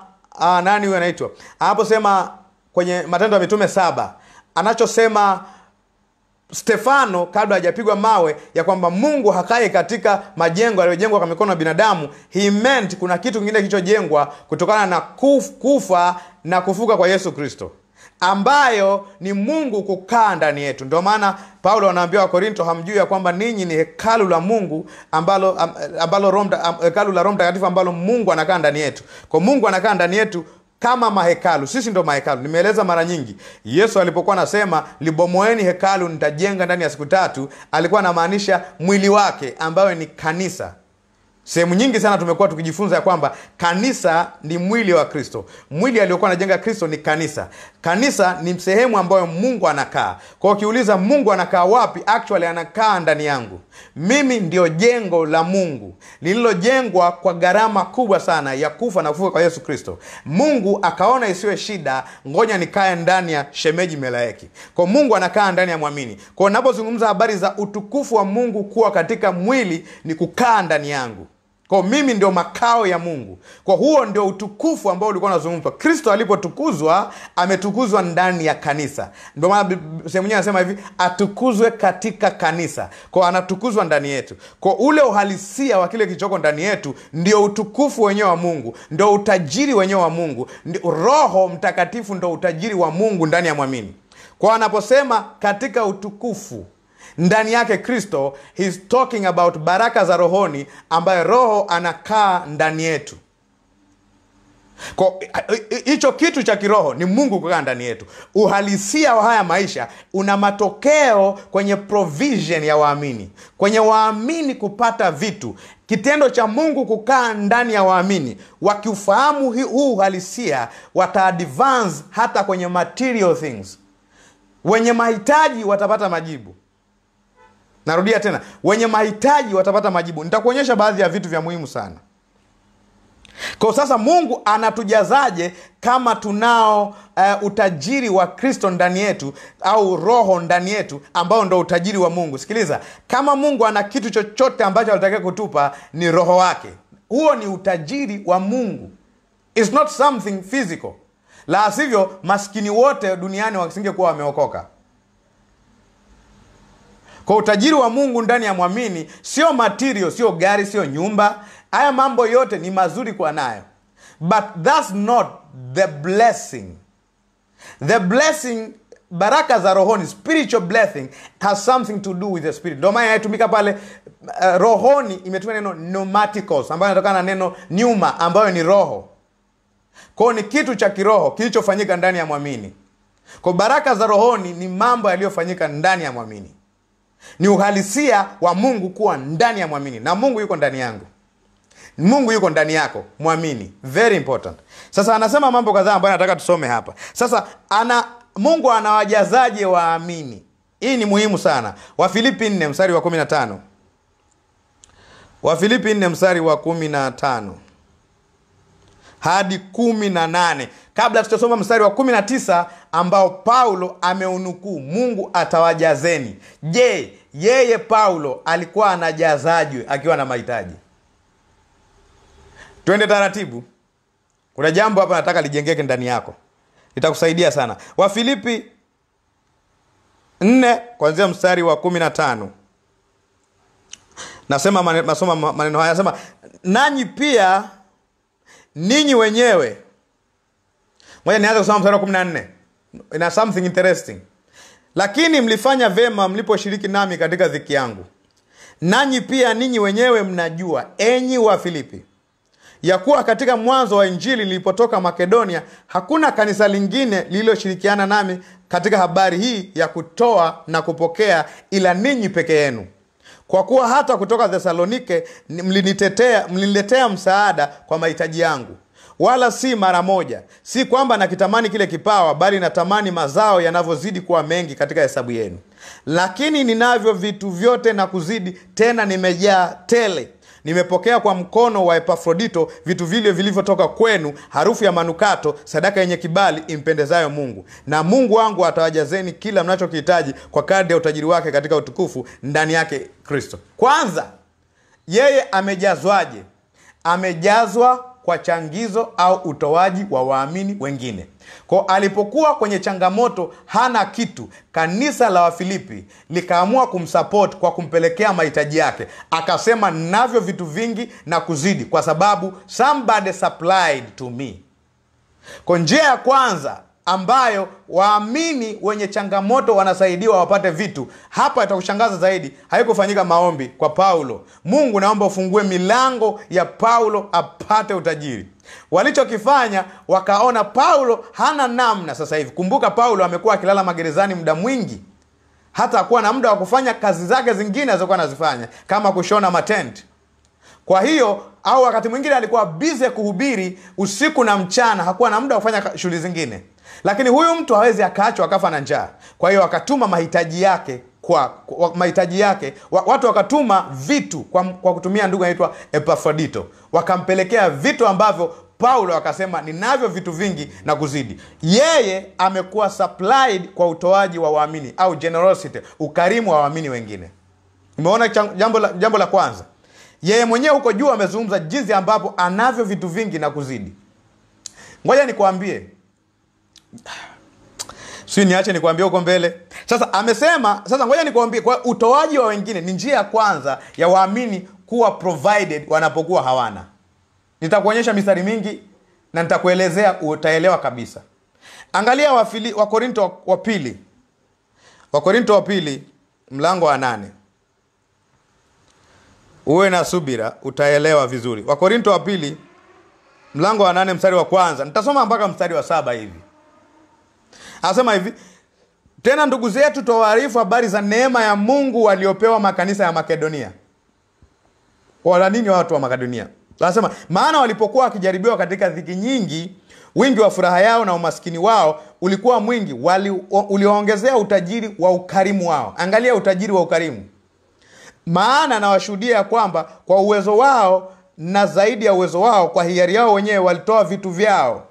nani huyo anaitwa? Anaposema kwenye Matendo ya Mitume 7, anachosema Stefano kabla hajapigwa mawe ya kwamba Mungu hakai katika majengo yaliyojengwa kwa mikono ya binadamu, he meant kuna kitu kingine kilichojengwa kutokana na kufa na kufuka kwa Yesu Kristo, ambayo ni Mungu kukaa ndani yetu. Ndio maana Paulo anaambia Wakorinto, hamjui ya kwamba ninyi ni hekalu la Mungu ambalo hekalu la Roho Mtakatifu ambalo Mungu anakaa ndani yetu. Kwa Mungu anakaa ndani yetu kama mahekalu. Sisi ndo mahekalu. Nimeeleza mara nyingi, Yesu alipokuwa anasema libomoeni hekalu nitajenga ndani ya siku tatu, alikuwa anamaanisha mwili wake ambayo ni kanisa. Sehemu nyingi sana tumekuwa tukijifunza ya kwamba kanisa ni mwili wa Kristo. Mwili aliokuwa anajenga Kristo ni kanisa. Kanisa ni sehemu ambayo Mungu anakaa. Kwa ukiuliza Mungu anakaa wapi, actually anakaa ndani yangu. Mimi ndio jengo la Mungu, lililojengwa kwa gharama kubwa sana ya kufa na kufuka kwa Yesu Kristo. Mungu akaona isiwe shida, ngoja nikae ndani ya Shemeji Melayeki. Kwa Mungu anakaa ndani ya muamini. Kwa ninapozungumza habari za utukufu wa Mungu kuwa katika mwili, ni kukaa ndani yangu. Kwa mimi ndio makao ya Mungu. Kwa huo ndio utukufu ambao ulikuwa unazungumzwa. Kristo alipotukuzwa, ametukuzwa ndani ya kanisa. Ndio maana sehemu nyingine anasema hivi, atukuzwe katika kanisa. Kwa anatukuzwa ndani yetu. Kwa ule uhalisia wa kile kilichoko ndani yetu ndio utukufu wenyewe wa Mungu, ndio utajiri wenyewe wa Mungu. Roho Mtakatifu ndio utajiri wa Mungu ndani ya muamini. Kwa anaposema katika utukufu ndani yake Kristo, he's talking about baraka za rohoni ambaye roho anakaa ndani yetu. Kwa hicho kitu cha kiroho ni Mungu kukaa ndani yetu. Uhalisia wa haya maisha una matokeo kwenye provision ya waamini, kwenye waamini kupata vitu. Kitendo cha Mungu kukaa ndani ya waamini, wakiufahamu huu uhalisia, wata advance hata kwenye material things. Wenye mahitaji watapata majibu. Narudia tena, wenye mahitaji watapata majibu. Nitakuonyesha baadhi ya vitu vya muhimu sana. Kwa sasa Mungu anatujazaje kama tunao utajiri wa Kristo ndani yetu au roho ndani yetu ambao ndio utajiri wa Mungu? Sikiliza, kama Mungu ana kitu chochote ambacho anataka kutupa ni roho wake. Huo ni utajiri wa Mungu. It's not something physical. La sivyo maskini wote duniani wasingekuwa wameokoka. Kwa utajiri wa Mungu ndani ya muamini sio material, sio gari, sio nyumba. Haya mambo yote ni mazuri kwa nayo, but that's not the blessing. The blessing baraka za rohoni, spiritual blessing has something to do with the spirit. Ndio maana inatumika pale rohoni imetumia neno pneumatikos ambayo inatokana na neno pneuma ambayo ni roho. Kwa ni kitu cha kiroho kilichofanyika ndani ya muamini. Kwa baraka za rohoni ni mambo yaliyofanyika ndani ya muamini. Ni uhalisia wa Mungu kuwa ndani ya muamini, na Mungu yuko ndani yangu. Mungu yuko ndani yako, muamini. Very important. Sasa anasema mambo kadhaa ambayo nataka tusome hapa. Sasa Mungu anawajazaje waamini? Hii ni muhimu sana. Wafilipi 4 mstari wa 15. Wafilipi 4 mstari wa 15 hadi 18. Kabla tutasoma mstari wa 19 ambao Paulo ameunukuu, Mungu atawajazeni. Je, yeye Paulo alikuwa anajazajwe akiwa na mahitaji? Twende taratibu. Kuna jambo hapa nataka lijengeke ndani yako. Itakusaidia sana. Wafilipi 4 kuanzia mstari wa 15. Nasema maneno haya, nasema nanyi pia ninyi wenyewe. Ngoja nianze kusoma mstari wa 14. Ina something interesting. Lakini mlifanya vema mliposhiriki nami katika dhiki yangu. Nanyi pia ninyi wenyewe mnajua, enyi Wafilipi, ya kuwa katika mwanzo wa injili nilipotoka Makedonia, hakuna kanisa lingine lililoshirikiana nami katika habari hii ya kutoa na kupokea ila ninyi peke yenu. Kwa kuwa hata kutoka Thesalonike mliniletea msaada kwa mahitaji yangu. Wala si mara moja. Si kwamba nakitamani kile kipawa, bali natamani mazao yanavyozidi kuwa mengi katika hesabu yenu. Lakini ninavyo vitu vyote na kuzidi, tena nimejaa tele. Nimepokea kwa mkono wa Epafrodito vitu vile vilivyotoka kwenu, harufu ya manukato, sadaka yenye kibali impendezayo Mungu. Na Mungu wangu atawajazeni kila mnachokihitaji kwa kadri ya utajiri wake katika utukufu ndani yake Kristo. Kwanza, yeye amejazwaje? Amejazwa kwa changizo au utoaji wa waamini wengine. Kwa alipokuwa kwenye changamoto, hana kitu, kanisa la Wafilipi likaamua kumsupport kwa kumpelekea mahitaji yake. Akasema navyo vitu vingi na kuzidi, kwa sababu somebody supplied to me. Kwa njia ya kwanza ambayo waamini wenye changamoto wanasaidiwa wapate vitu, hapa itakushangaza zaidi, haikufanyika maombi kwa Paulo. Mungu, naomba ufungue milango ya Paulo apate utajiri. Walichokifanya, wakaona Paulo hana namna sasa hivi. Kumbuka Paulo amekuwa akilala magerezani muda mwingi. Hata akuwa na muda wa kufanya kazi zake zingine alizokuwa anazifanya kama kushona matenti. Kwa hiyo, au wakati mwingine alikuwa busy kuhubiri usiku na mchana, hakuwa na muda wa kufanya shughuli zingine. Lakini huyu mtu hawezi akaachwa akafa na njaa. Kwa hiyo wakatuma mahitaji yake kwa mahitaji yake. Watu wakatuma vitu kwa kutumia ndugu anaitwa Epafrodito. Wakampelekea vitu ambavyo Paulo akasema ninavyo vitu vingi na kuzidi. Yeye amekuwa supplied kwa utoaji wa waamini au generosity, ukarimu wa waamini wengine. Umeona jambo la kwanza. Yeye mwenyewe huko juu amezungumza jinsi ambapo anavyo vitu vingi na kuzidi. Ngoja nikuambie. Sio niache nikwambie huko mbele. Sasa amesema, sasa ngoja nikwambie, kwa utoaji wa wengine ni njia ya kwanza ya waamini kuwa provided wanapokuwa hawana. Nitakuonyesha mistari mingi na nitakuelezea utaelewa kabisa. Angalia Wakorinto wa pili mlango wa 8. Uwe na subira, utaelewa vizuri. Wakorinto wa pili mlango wa 8 mstari wa kwanza. Nitasoma mpaka mstari wa 7 hivi. Asema hivi, tena ndugu zetu tuwaarifu habari za neema ya Mungu waliopewa makanisa ya Makedonia. Wala nini watu wa Makedonia? Anasema, maana walipokuwa wakijaribiwa katika dhiki nyingi, wingi wa furaha yao na umaskini wao ulikuwa mwingi, uliongezea utajiri wa ukarimu wao. Angalia utajiri wa ukarimu. Maana nawashuhudia kwamba kwa uwezo wao na zaidi ya uwezo wao, kwa hiari yao wenyewe walitoa vitu vyao,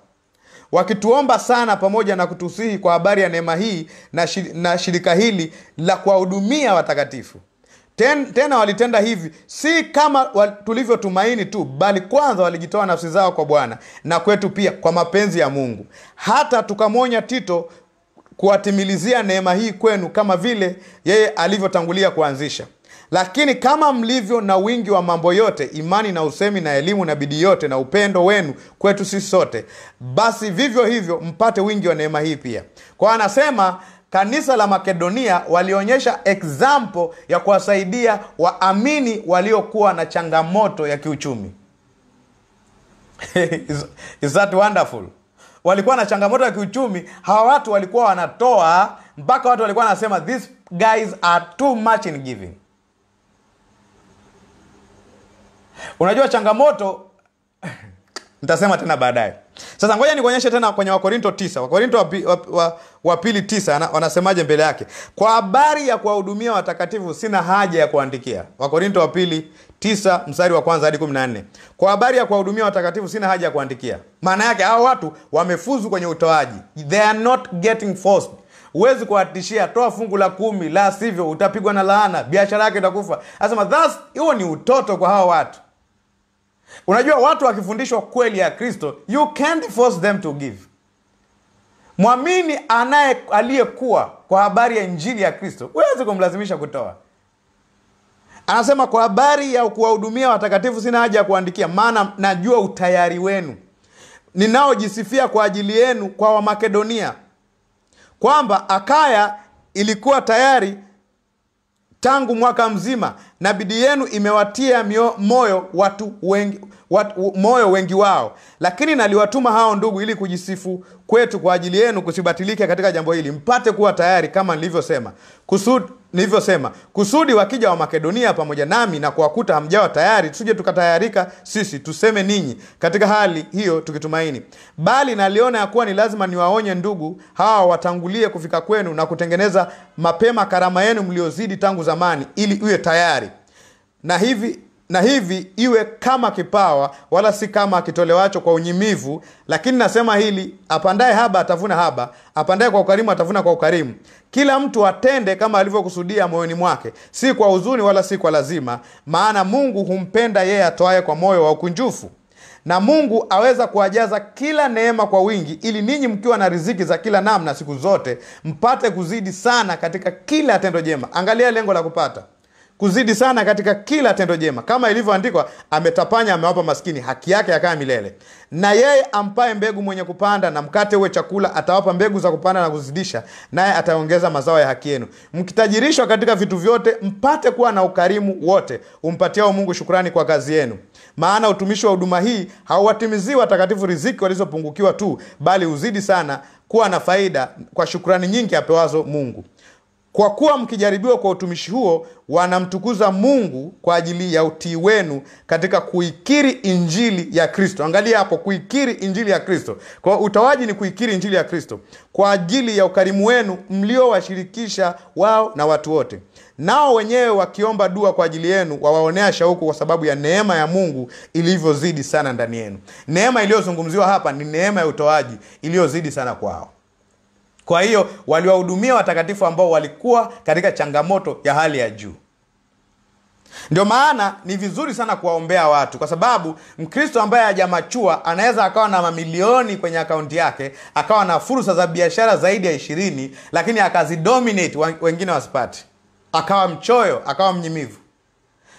wakituomba sana pamoja na kutusihi kwa habari ya neema hii na shirika hili la kuwahudumia watakatifu. Tena walitenda hivi si kama tulivyotumaini tu, bali kwanza walijitoa nafsi zao kwa Bwana na kwetu pia kwa mapenzi ya Mungu, hata tukamwonya Tito kuwatimilizia neema hii kwenu kama vile yeye alivyotangulia kuanzisha. Lakini kama mlivyo na wingi wa mambo yote, imani na usemi na elimu na bidii yote na upendo wenu kwetu sisi sote, basi vivyo hivyo mpate wingi wa neema hii pia. Kwa anasema kanisa la Makedonia walionyesha example ya kuwasaidia waamini waliokuwa na changamoto ya kiuchumi. Is that wonderful? Walikuwa na changamoto ya kiuchumi, hawa watu walikuwa wanatoa mpaka watu walikuwa wanasema these guys are too much in giving. Unajua changamoto nitasema tena baadaye. Sasa ngoja nikuonyeshe tena kwenye Wakorinto 9. Wakorinto wa pili 9 wanasemaje mbele yake? Kwa habari ya kuwahudumia watakatifu sina haja ya kuandikia. Wakorinto wa pili 9 mstari wa kwanza hadi 14. Kwa habari ya kuwahudumia watakatifu sina haja ya kuandikia. Maana yake hao watu wamefuzu kwenye utoaji. They are not getting forced. Uwezi kuatishia, toa fungu la 10, la sivyo utapigwa na laana, biashara yake itakufa. Anasema that's hiyo ni utoto kwa hao watu. Unajua watu wakifundishwa kweli ya Kristo, you can't force them to give. Muamini aliyekuwa kwa habari ya injili ya Kristo, huwezi kumlazimisha kutoa. Anasema kwa habari ya kuwahudumia watakatifu sina haja ya kuandikia, maana najua utayari wenu. Ninaojisifia kwa ajili yenu kwa wa Makedonia, kwamba Akaya ilikuwa tayari tangu mwaka mzima na bidii yenu imewatia moyo watu wengi, wao. Lakini naliwatuma hao ndugu ili kujisifu kwetu kwa ajili yenu kusibatilike katika jambo hili, mpate kuwa tayari kama nilivyosema. Kusudi wakija wa Makedonia pamoja nami na kuwakuta hamjawa tayari, tusije tukatayarika sisi tuseme ninyi katika hali hiyo tukitumaini. Bali naliona ya kuwa ni lazima niwaonye ndugu hawa watangulie kufika kwenu na kutengeneza mapema karama yenu mliozidi tangu zamani, ili uwe tayari. Na hivi iwe kama kipawa wala si kama kitolewacho kwa unyimivu. Lakini nasema hili, apandaye haba atavuna haba, apandaye kwa ukarimu atavuna kwa ukarimu. Kila mtu atende kama alivyokusudia moyoni mwake, si kwa huzuni wala si kwa lazima, maana Mungu humpenda yeye atoaye kwa moyo wa ukunjufu. Na Mungu aweza kuwajaza kila neema kwa wingi, ili ninyi mkiwa na riziki za kila namna siku zote mpate kuzidi sana katika kila tendo jema. Angalia lengo la kupata kuzidi sana katika kila tendo jema, kama ilivyoandikwa, ametapanya amewapa maskini, haki yake yakaa milele. Na yeye ampaye mbegu mwenye kupanda na mkate uwe chakula, atawapa mbegu za kupanda na kuzidisha, naye ataongeza mazao ya haki yenu. Mkitajirishwa katika vitu vyote, mpate kuwa na ukarimu wote, umpatiao Mungu shukrani kwa kazi yenu. Maana utumishi wa huduma hii hauwatimizii watakatifu riziki walizopungukiwa tu, bali uzidi sana kuwa na faida kwa shukrani nyingi apewazo Mungu. Kwa kuwa mkijaribiwa kwa utumishi huo, wanamtukuza Mungu kwa ajili ya utii wenu katika kuikiri injili ya Kristo. Angalia hapo, kuikiri injili ya Kristo. Kwa utawaji ni kuikiri injili ya Kristo, kwa ajili ya ukarimu wenu mliowashirikisha wao na watu wote. Nao wenyewe wakiomba dua kwa ajili yenu wawaonea shauku kwa sababu ya neema ya Mungu ilivyozidi sana ndani yenu. Neema iliyozungumziwa hapa ni neema ya utoaji iliyozidi sana kwao. Kwa hiyo waliwahudumia watakatifu ambao walikuwa katika changamoto ya hali ya juu. Ndio maana ni vizuri sana kuwaombea watu, kwa sababu Mkristo ambaye hajamachua anaweza akawa na mamilioni kwenye akaunti yake, akawa na fursa za biashara zaidi ya 20, lakini akazidominate wengine wasipati. Akawa mchoyo, akawa mnyimivu.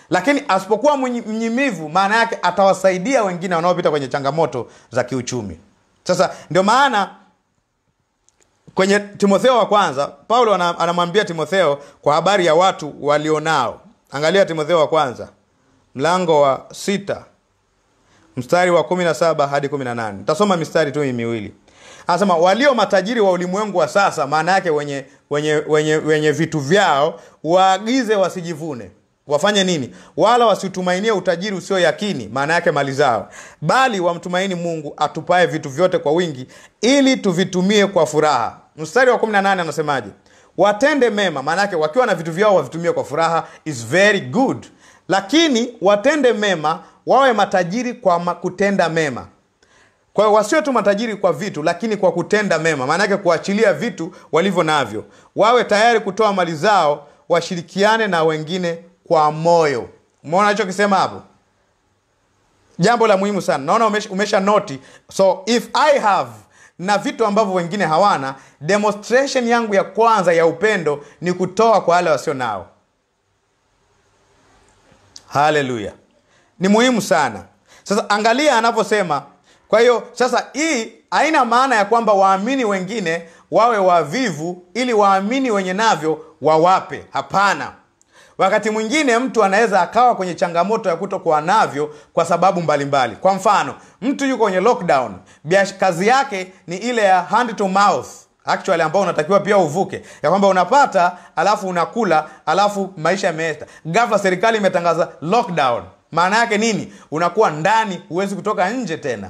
Lakini asipokuwa mnyimivu, maana yake atawasaidia wengine wanaopita kwenye changamoto za kiuchumi. Sasa ndio maana kwenye Timotheo wa kwanza, Paulo anamwambia Timotheo kwa habari ya watu walionao. Angalia Timotheo wa kwanza, mlango wa 6, mstari wa 17 hadi 18. Tasoma mistari tu miwili. Anasema walio matajiri wa ulimwengu wa sasa, maana yake wenye vitu vyao, waagize wasijivune. Wafanye nini? Wala wasitumainie utajiri usio yakini, maana yake mali zao, bali wamtumaini Mungu atupae vitu vyote kwa wingi, ili tuvitumie kwa furaha. Mstari wa 18 anasemaje? Watende mema, maana yake wakiwa na vitu vyao wavitumie kwa furaha, is very good. Lakini watende mema, wawe matajiri kwa kutenda mema. Kwa hiyo wasio tu matajiri kwa vitu, lakini kwa kutenda mema, maana yake kuachilia vitu walivyo navyo. Wawe tayari kutoa mali zao, washirikiane na wengine kwa moyo. Umeona anachokisema hapo? Jambo la muhimu sana. Naona umesha noti. So if I have na vitu ambavyo wengine hawana, demonstration yangu ya kwanza ya upendo ni kutoa kwa wale wasio nao. Hallelujah. Ni muhimu sana. Sasa angalia anaposema. Kwa hiyo sasa hii haina maana ya kwamba waamini wengine wawe wavivu ili waamini wenye navyo wawape. Hapana. Wakati mwingine mtu anaweza akawa kwenye changamoto ya kutokuwa navyo kwa sababu mbalimbali. Kwa mfano, mtu yuko kwenye lockdown, kazi yake ni ile ya hand to mouth, actually ambao unatakiwa pia uvuke. Ya kwamba unapata, alafu unakula, alafu maisha yameenda. Ghafla serikali imetangaza lockdown. Maana yake nini? Unakuwa ndani, huwezi kutoka nje tena.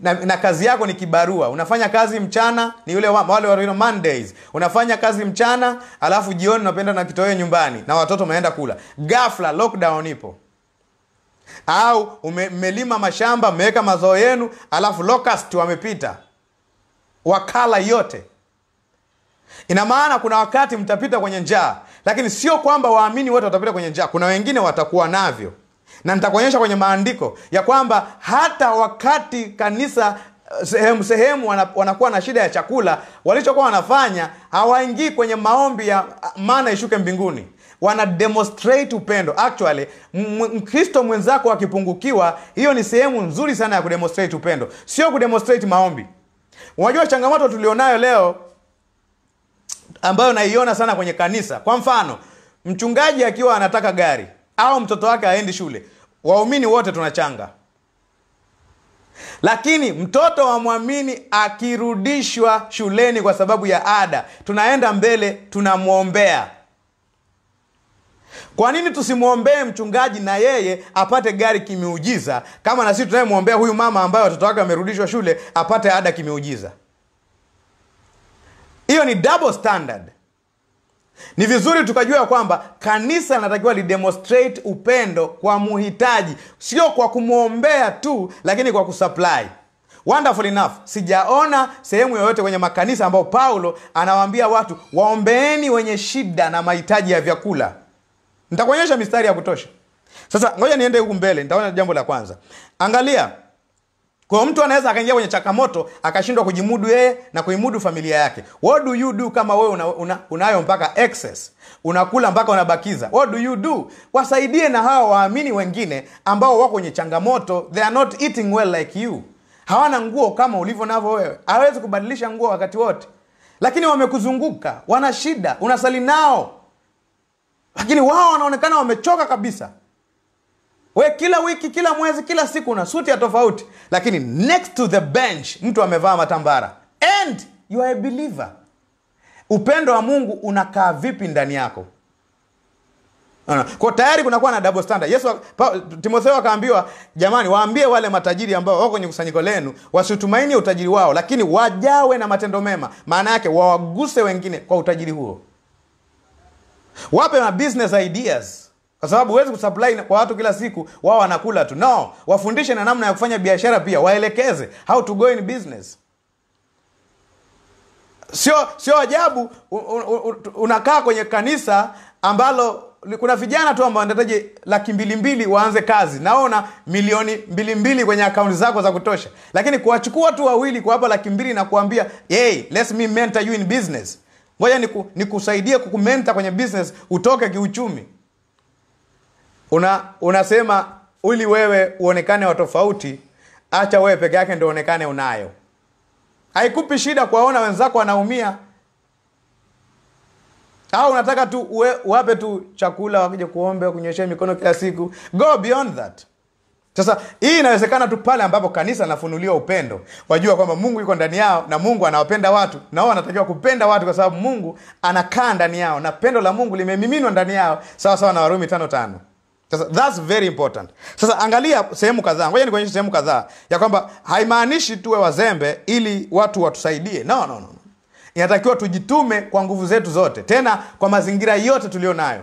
Na kazi yako ni kibarua. Unafanya kazi mchana, ni yule wale wa Mondays. Unafanya kazi mchana, alafu jioni unapenda na kitoweo nyumbani na watoto wameenda kula. Ghafla lockdown ipo. Au umelima mashamba, mmeweka mazao yenu, alafu locust wamepita. Wakala yote. Ina maana kuna wakati mtapita kwenye njaa, lakini sio kwamba waamini wote watapita kwenye njaa. Kuna wengine watakuwa navyo. Na nitakuonyesha kwenye maandiko ya kwamba hata wakati kanisa sehemu wanakuwa na shida ya chakula, walichokuwa wanafanya hawaingii kwenye maombi ya maana ishuke mbinguni. Wana demonstrate upendo. Actually, Mkristo mwenzako akipungukiwa, hiyo ni sehemu nzuri sana ya kudemonstrate upendo, sio kudemonstrate maombi. Unajua changamoto tulionayo leo ambayo naiona sana kwenye kanisa. Kwa mfano, mchungaji akiwa anataka gari au mtoto wake aende shule, waumini wote tunachanga. Lakini mtoto wa muamini akirudishwa shuleni kwa sababu ya ada, tunaenda mbele tunamuombea. Kwa nini tusimuombee mchungaji na yeye apate gari kimiujiza, kama na sisi tunayemuombea huyu mama ambaye watoto wake wamerudishwa shule apate ada kimiujiza? Hiyo ni double standard. Ni vizuri tukajua kwamba kanisa linatakiwa lidemonstrate upendo kwa muhitaji, sio kwa kumuombea tu, lakini kwa kusupply. Wonderful enough, sijaona sehemu yoyote kwenye makanisa ambao Paulo anawaambia watu waombeeni wenye shida na mahitaji ya vyakula. Nitakuonyesha mistari ya kutosha. Sasa ngoja niende huku mbele, nitaona jambo la kwanza. Angalia, kwa mtu anaweza akaingia kwenye changamoto akashindwa kujimudu yeye na kuimudu familia yake. What do you do kama wewe unayo mpaka excess? Unakula mpaka unabakiza. What do you do? Wasaidie na hao waamini wengine ambao wako kwenye changamoto. They are not eating well like you. Hawana nguo kama ulivyo navyo wewe. Hawezi kubadilisha nguo wakati wote. Lakini wamekuzunguka, wana shida, unasali nao. Lakini wao wanaonekana wamechoka kabisa. We kila wiki, kila mwezi, kila siku una suti ya tofauti, lakini next to the bench mtu amevaa matambara. And you are a believer. Upendo wa Mungu unakaa vipi ndani yako? Kwa tayari kuna kuwa na double standard. Yesu Timotheo akaambiwa, jamani, waambie wale matajiri ambao wako kwenye kusanyiko lenu wasitumaini utajiri wao, lakini wajawe na matendo mema. Maana yake wawaguse wengine kwa utajiri huo. Wape na business ideas. Kwa sababu huwezi kusupply kwa watu kila siku, wao wanakula tu. No, wafundishe na namna ya kufanya biashara pia, waelekeze how to go in business. Sio ajabu unakaa kwenye kanisa ambalo kuna vijana tu ambao wanahitaji 200,000 waanze kazi. Naona milioni 200 kwenye akaunti zako za kutosha. Lakini kuwachukua watu wawili kuwapa 200 na kuambia, "Hey, let me mentor you in business." Ngoja nikusaidie kukumentor kwenye business utoke kiuchumi. Unasema uli wewe uonekane wa tofauti, acha wewe peke yake ndio uonekane unayo. Haikupi shida kuwaona wenzako wanaumia. Au unataka tu wape tu chakula, wakije kuombe, kunyoshia mikono kila siku. Go beyond that. Sasa hii inawezekana tu pale ambapo kanisa linafunuliwa upendo. Wajua kwamba Mungu yuko ndani yao na Mungu anawapenda watu, na wao wanatakiwa kupenda watu kwa sababu Mungu anakaa ndani yao na pendo la Mungu limemiminwa ndani yao, sawa sawa na Warumi 5:5. Sasa that's very important. Sasa angalia sehemu kadhaa. Ngoja nikuonyeshe sehemu kadhaa ya kwamba haimaanishi tuwe wazembe ili watu watusaidie. No. Inatakiwa tujitume kwa nguvu zetu zote, tena kwa mazingira yote tulionayo.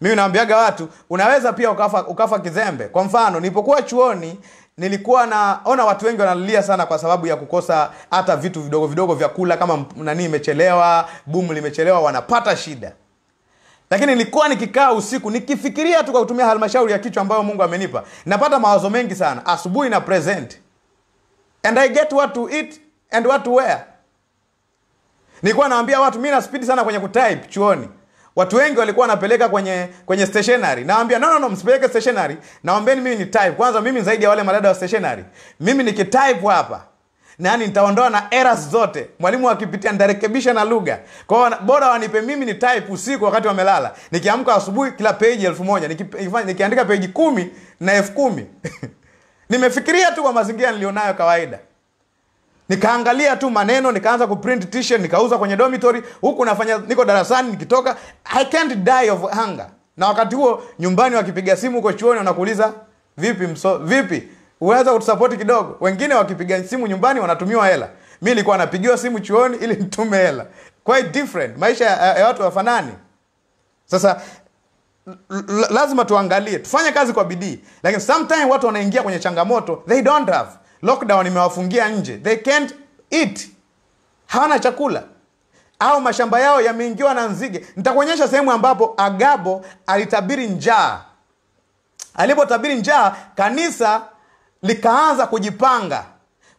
Mimi naambiaga watu, unaweza pia ukafa kizembe. Kwa mfano, nilipokuwa chuoni, nilikuwa naona watu wengi wanalia sana kwa sababu ya kukosa hata vitu vidogo vidogo vya kula, kama nani imechelewa, bumu limechelewa, wanapata shida. Lakini nilikuwa nikikaa usiku nikifikiria tu kwa kutumia halmashauri ya kichwa ambayo Mungu amenipa. Napata mawazo mengi sana. Asubuhi na present. And I get what to eat and what to wear. Nilikuwa naambia watu, mimi na speed sana kwenye kutype chuoni. Watu wengi walikuwa napeleka kwenye stationery. Naambia no, msipeleke stationery. Naombeni mimi ni type. Kwanza mimi zaidi ya wale madada wa stationery. Mimi nikitype hapa, yaani nitaondoa na errors zote. Mwalimu akipitia ndarekebisha na lugha. Kwa hiyo bora wanipe mimi ni type usiku wakati wamelala. Nikiamka asubuhi kila page 1000, nikiandika page 10 na 10,000. Nimefikiria tu kwa mazingira nilionayo kawaida. Nikaangalia tu maneno, nikaanza kuprint t-shirt, nikauza kwenye dormitory, huku nafanya niko darasani nikitoka, I can't die of hunger. Na wakati huo nyumbani wakipiga simu uko chuoni wanakuuliza vipi vipi? Uweza kutusupport kidogo. Wengine wakipiga simu nyumbani wanatumiwa hela. Mimi nilikuwa napigiwa simu chuoni ili nitume hela. Quite different. Maisha ya watu wafanani. Sasa lazima tuangalie, tufanye kazi kwa bidii. Lakini sometimes watu wanaingia kwenye changamoto, they don't have. Lockdown imewafungia nje. They can't eat. Hawana chakula. Au mashamba yao yameingiwa na nzige. Nitakuonyesha sehemu ambapo Agabo alitabiri njaa. Alipotabiri njaa, kanisa likaanza kujipanga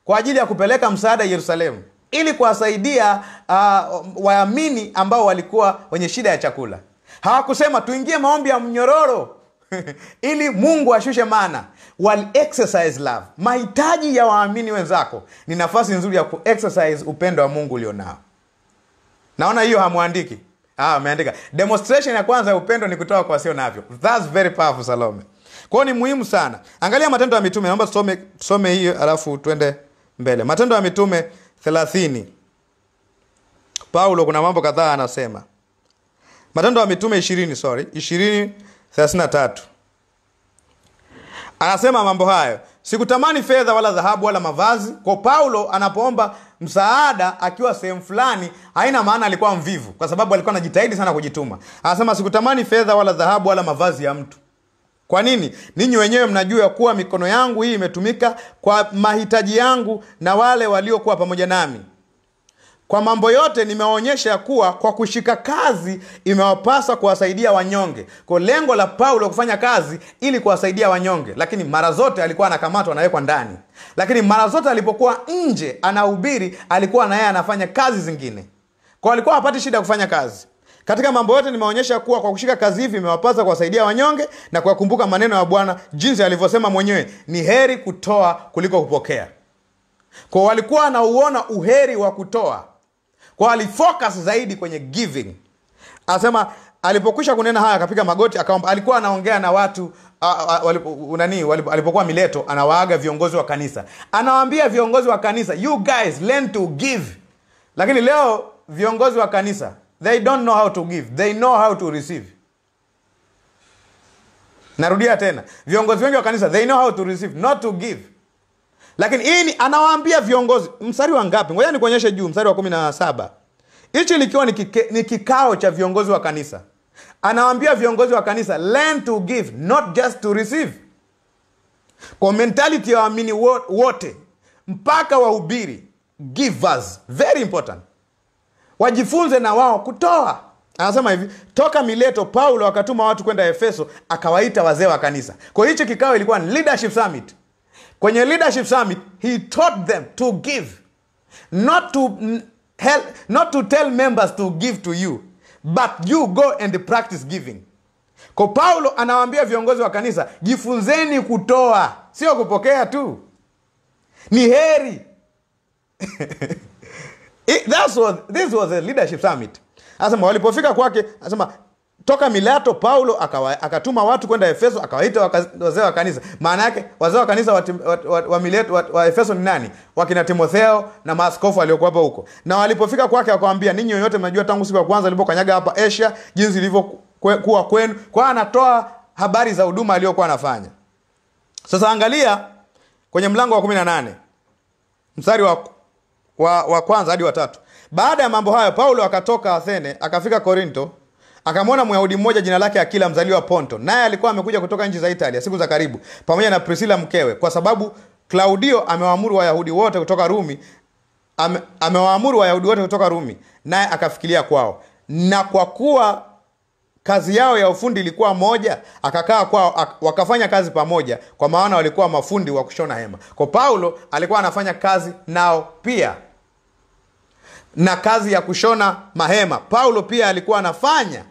kwa ajili ya kupeleka msaada Yerusalemu ili kuwasaidia waamini ambao walikuwa wenye shida ya chakula. Hawakusema tuingie maombi ya mnyororo ili Mungu ashushe mana. Wali exercise love. Mahitaji ya waamini wenzako ni nafasi nzuri ya ku-exercise upendo wa Mungu ulionao. Naona hiyo hamuandiki. Ameandika. Demonstration ya kwanza ya upendo ni kutoa kwa sio navyo. That's very powerful, Salome. Kwa hiyo ni muhimu sana. Angalia Matendo ya Mitume. Naomba tusome hiyo alafu twende mbele. Matendo ya Mitume 30. Paulo kuna mambo kadhaa anasema. Matendo ya Mitume 20:33. Anasema mambo hayo. Sikutamani fedha wala dhahabu wala mavazi. Kwa Paulo anapoomba msaada akiwa sehemu fulani, haina maana alikuwa mvivu, kwa sababu alikuwa anajitahidi sana kujituma. Anasema sikutamani fedha wala dhahabu wala mavazi ya mtu. Kwa nini? Ninyi wenyewe mnajua kuwa mikono yangu hii imetumika kwa mahitaji yangu na wale waliokuwa pamoja nami. Kwa mambo yote nimeonyesha kuwa kwa kushika kazi imewapasa kuwasaidia wanyonge. Kwa lengo la Paulo kufanya kazi ili kuwasaidia wanyonge. Lakini mara zote alikuwa anakamatwa na yeye kwa ndani. Lakini mara zote alipokuwa nje anahubiri alikuwa na yeye anafanya kazi zingine. Kwa alikuwa hapati shida kufanya kazi. Katika mambo yote nimeonyesha kuwa kwa kushika kazi hivi imewapasa kuwasaidia wanyonge na kuwakumbuka maneno ya Bwana jinsi alivyosema mwenyewe, ni heri kutoa kuliko kupokea. Kwa walikuwa anauona uheri wa kutoa. Kwa alifocus zaidi kwenye giving. Anasema alipokwisha kunena haya akapiga magoti akaomba. Alikuwa anaongea na watu alipokuwa Mileto anawaaga viongozi wa kanisa. Anawaambia viongozi wa kanisa, you guys learn to give. Lakini leo viongozi wa kanisa, they don't know how to give, they know how to receive. Narudia tena. Viongozi wengi wa kanisa, they know how to receive, not to give. Lakini hii anawaambia viongozi. Mstari wa ngapi? Ngoja nikuonyeshe juu, mstari wa 17. Hichi likiwa ni kikao cha viongozi wa kanisa. Anawaambia viongozi wa kanisa, learn to give, not just to receive. Kwa mentality ya waamini wote, mpaka wahubiri, givers, very important. Wajifunze na wao kutoa. Anasema hivi, toka Mileto Paulo akatuma watu kwenda Efeso, akawaita wazee wa kanisa. Kwa hicho kikao ilikuwa ni leadership summit. Kwenye leadership summit, he taught them to give. Not to tell members to give to you, but you go and practice giving. Kwa Paulo anawaambia viongozi wa kanisa, jifunzeni kutoa, sio kupokea tu. Ni heri. This was a leadership summit. Anasema walipofika kwake, anasema toka Mileto Paulo akatuma watu kwenda Efeso, akawaita wazee wa kanisa. Maana yake wazee wa kanisa wa Mileto wa Efeso ni nani? Wakina Timotheo na maaskofu waliokuwa hapo huko. Na walipofika kwake akawaambia, ninyi wote mnajua tangu siku ya kwanza nilipokanyaga hapa Asia jinsi ilivyokuwa kwenu. Kwa anatoa habari za huduma aliyokuwa anafanya. Sasa angalia kwenye mlango wa 18. Mstari wa kwanza hadi wa 3. Baada ya mambo hayo Paulo akatoka Athene akafika Korinto. Akamwona Myahudi mmoja jina lake Akila mzaliwa Ponto, naye alikuwa amekuja kutoka nchi za Italia siku za karibu pamoja na Priscilla mkewe, kwa sababu Claudio amewaamuru Wayahudi wote kutoka Rumi naye akafikiria kwao, na kwa kuwa kazi yao ya ufundi ilikuwa moja akakaa kwao, wakafanya kazi pamoja, kwa maana walikuwa mafundi wa kushona hema. Kwa Paulo alikuwa anafanya kazi nao pia, na kazi ya kushona mahema Paulo pia alikuwa anafanya.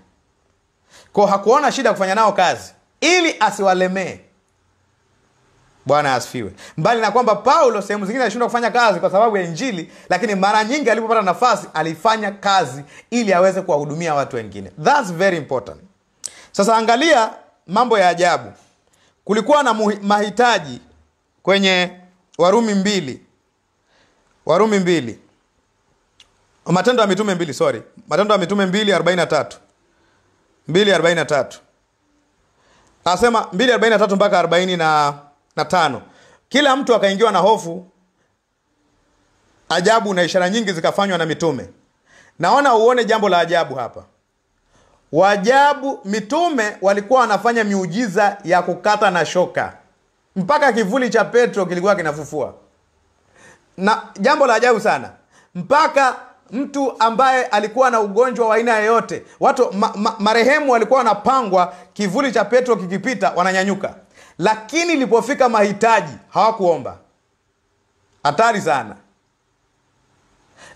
Kwa hakuona shida kufanya nao kazi ili asiwalemee. Bwana asifiwe. Mbali na kwamba Paulo sehemu zingine alishindwa kufanya kazi kwa sababu ya injili, lakini mara nyingi alipopata nafasi alifanya kazi ili aweze kuwahudumia watu wengine. That's very important. Sasa angalia mambo ya ajabu. Kulikuwa na mahitaji kwenye Warumi 2. Warumi 2. Matendo ya Mitume 2, sorry. Matendo ya Mitume 2:43. 2:43. Anasema 2:43 mpaka 40 na 5. Kila mtu akaingiwa na hofu, ajabu na ishara nyingi zikafanywa na mitume. Naona uone jambo la ajabu hapa. Wajabu, mitume walikuwa wanafanya miujiza ya kukata na shoka. Mpaka kivuli cha Petro kilikuwa kinafufua. Na jambo la ajabu sana. Mpaka mtu ambaye alikuwa na ugonjwa wa aina yoyote, watu marehemu walikuwa wanapangwa, kivuli cha Petro kikipita wananyanyuka. Lakini ilipofika mahitaji hawakuomba. Hatari sana.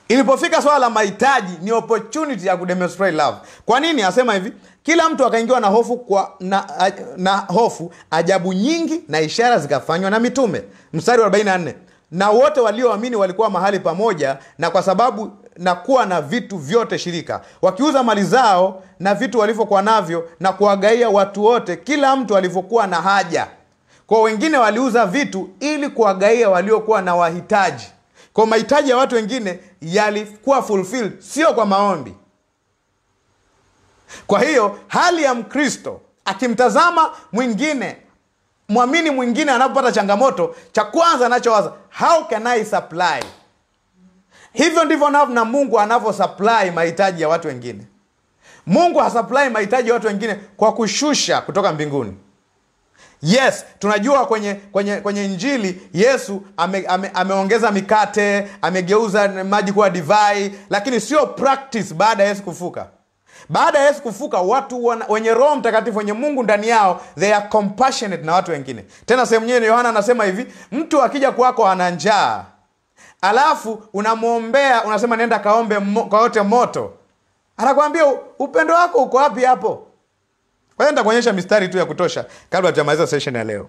Ilipofika swala la mahitaji ni opportunity ya kudemonstrate love. Kwa nini asema hivi? Kila mtu akaingiwa na hofu na hofu, ajabu nyingi na ishara zikafanywa na mitume. Mstari wa 44. Na wote walioamini walikuwa mahali pamoja, na kwa sababu na kuwa na vitu vyote shirika, wakiuza mali zao na vitu walivyokuwa navyo na kuwagaia watu wote kila mtu alivyokuwa na haja. Kwa wengine waliuza vitu ili kuwagaia waliokuwa na wahitaji. Kwa mahitaji ya watu wengine yalikuwa fulfilled, sio kwa maombi. Kwa hiyo hali ya Mkristo akimtazama mwingine, muamini mwingine anapopata changamoto, cha kwanza anachowaza, how can I supply? Hivyo ndivyo na Mungu anavyo supply mahitaji ya watu wengine. Mungu hasupply mahitaji ya watu wengine kwa kushusha kutoka mbinguni. Yes, tunajua kwenye injili Yesu ameongeza mikate, amegeuza maji kuwa divai, lakini sio practice baada ya Yesu kufuka. Baada ya Yesu kufuka, watu wenye Roho Mtakatifu, wenye Mungu ndani yao, they are compassionate na watu wengine. Tena sehemu nyingine Yohana anasema hivi, mtu akija kwako ana njaa, alafu unamuombea, unasema nenda kaombe kwa yote moto, anakuambia upendo wako uko wapi hapo? Kwa hiyo nitakuonyesha mistari tu ya kutosha kabla tujamaliza session ya leo.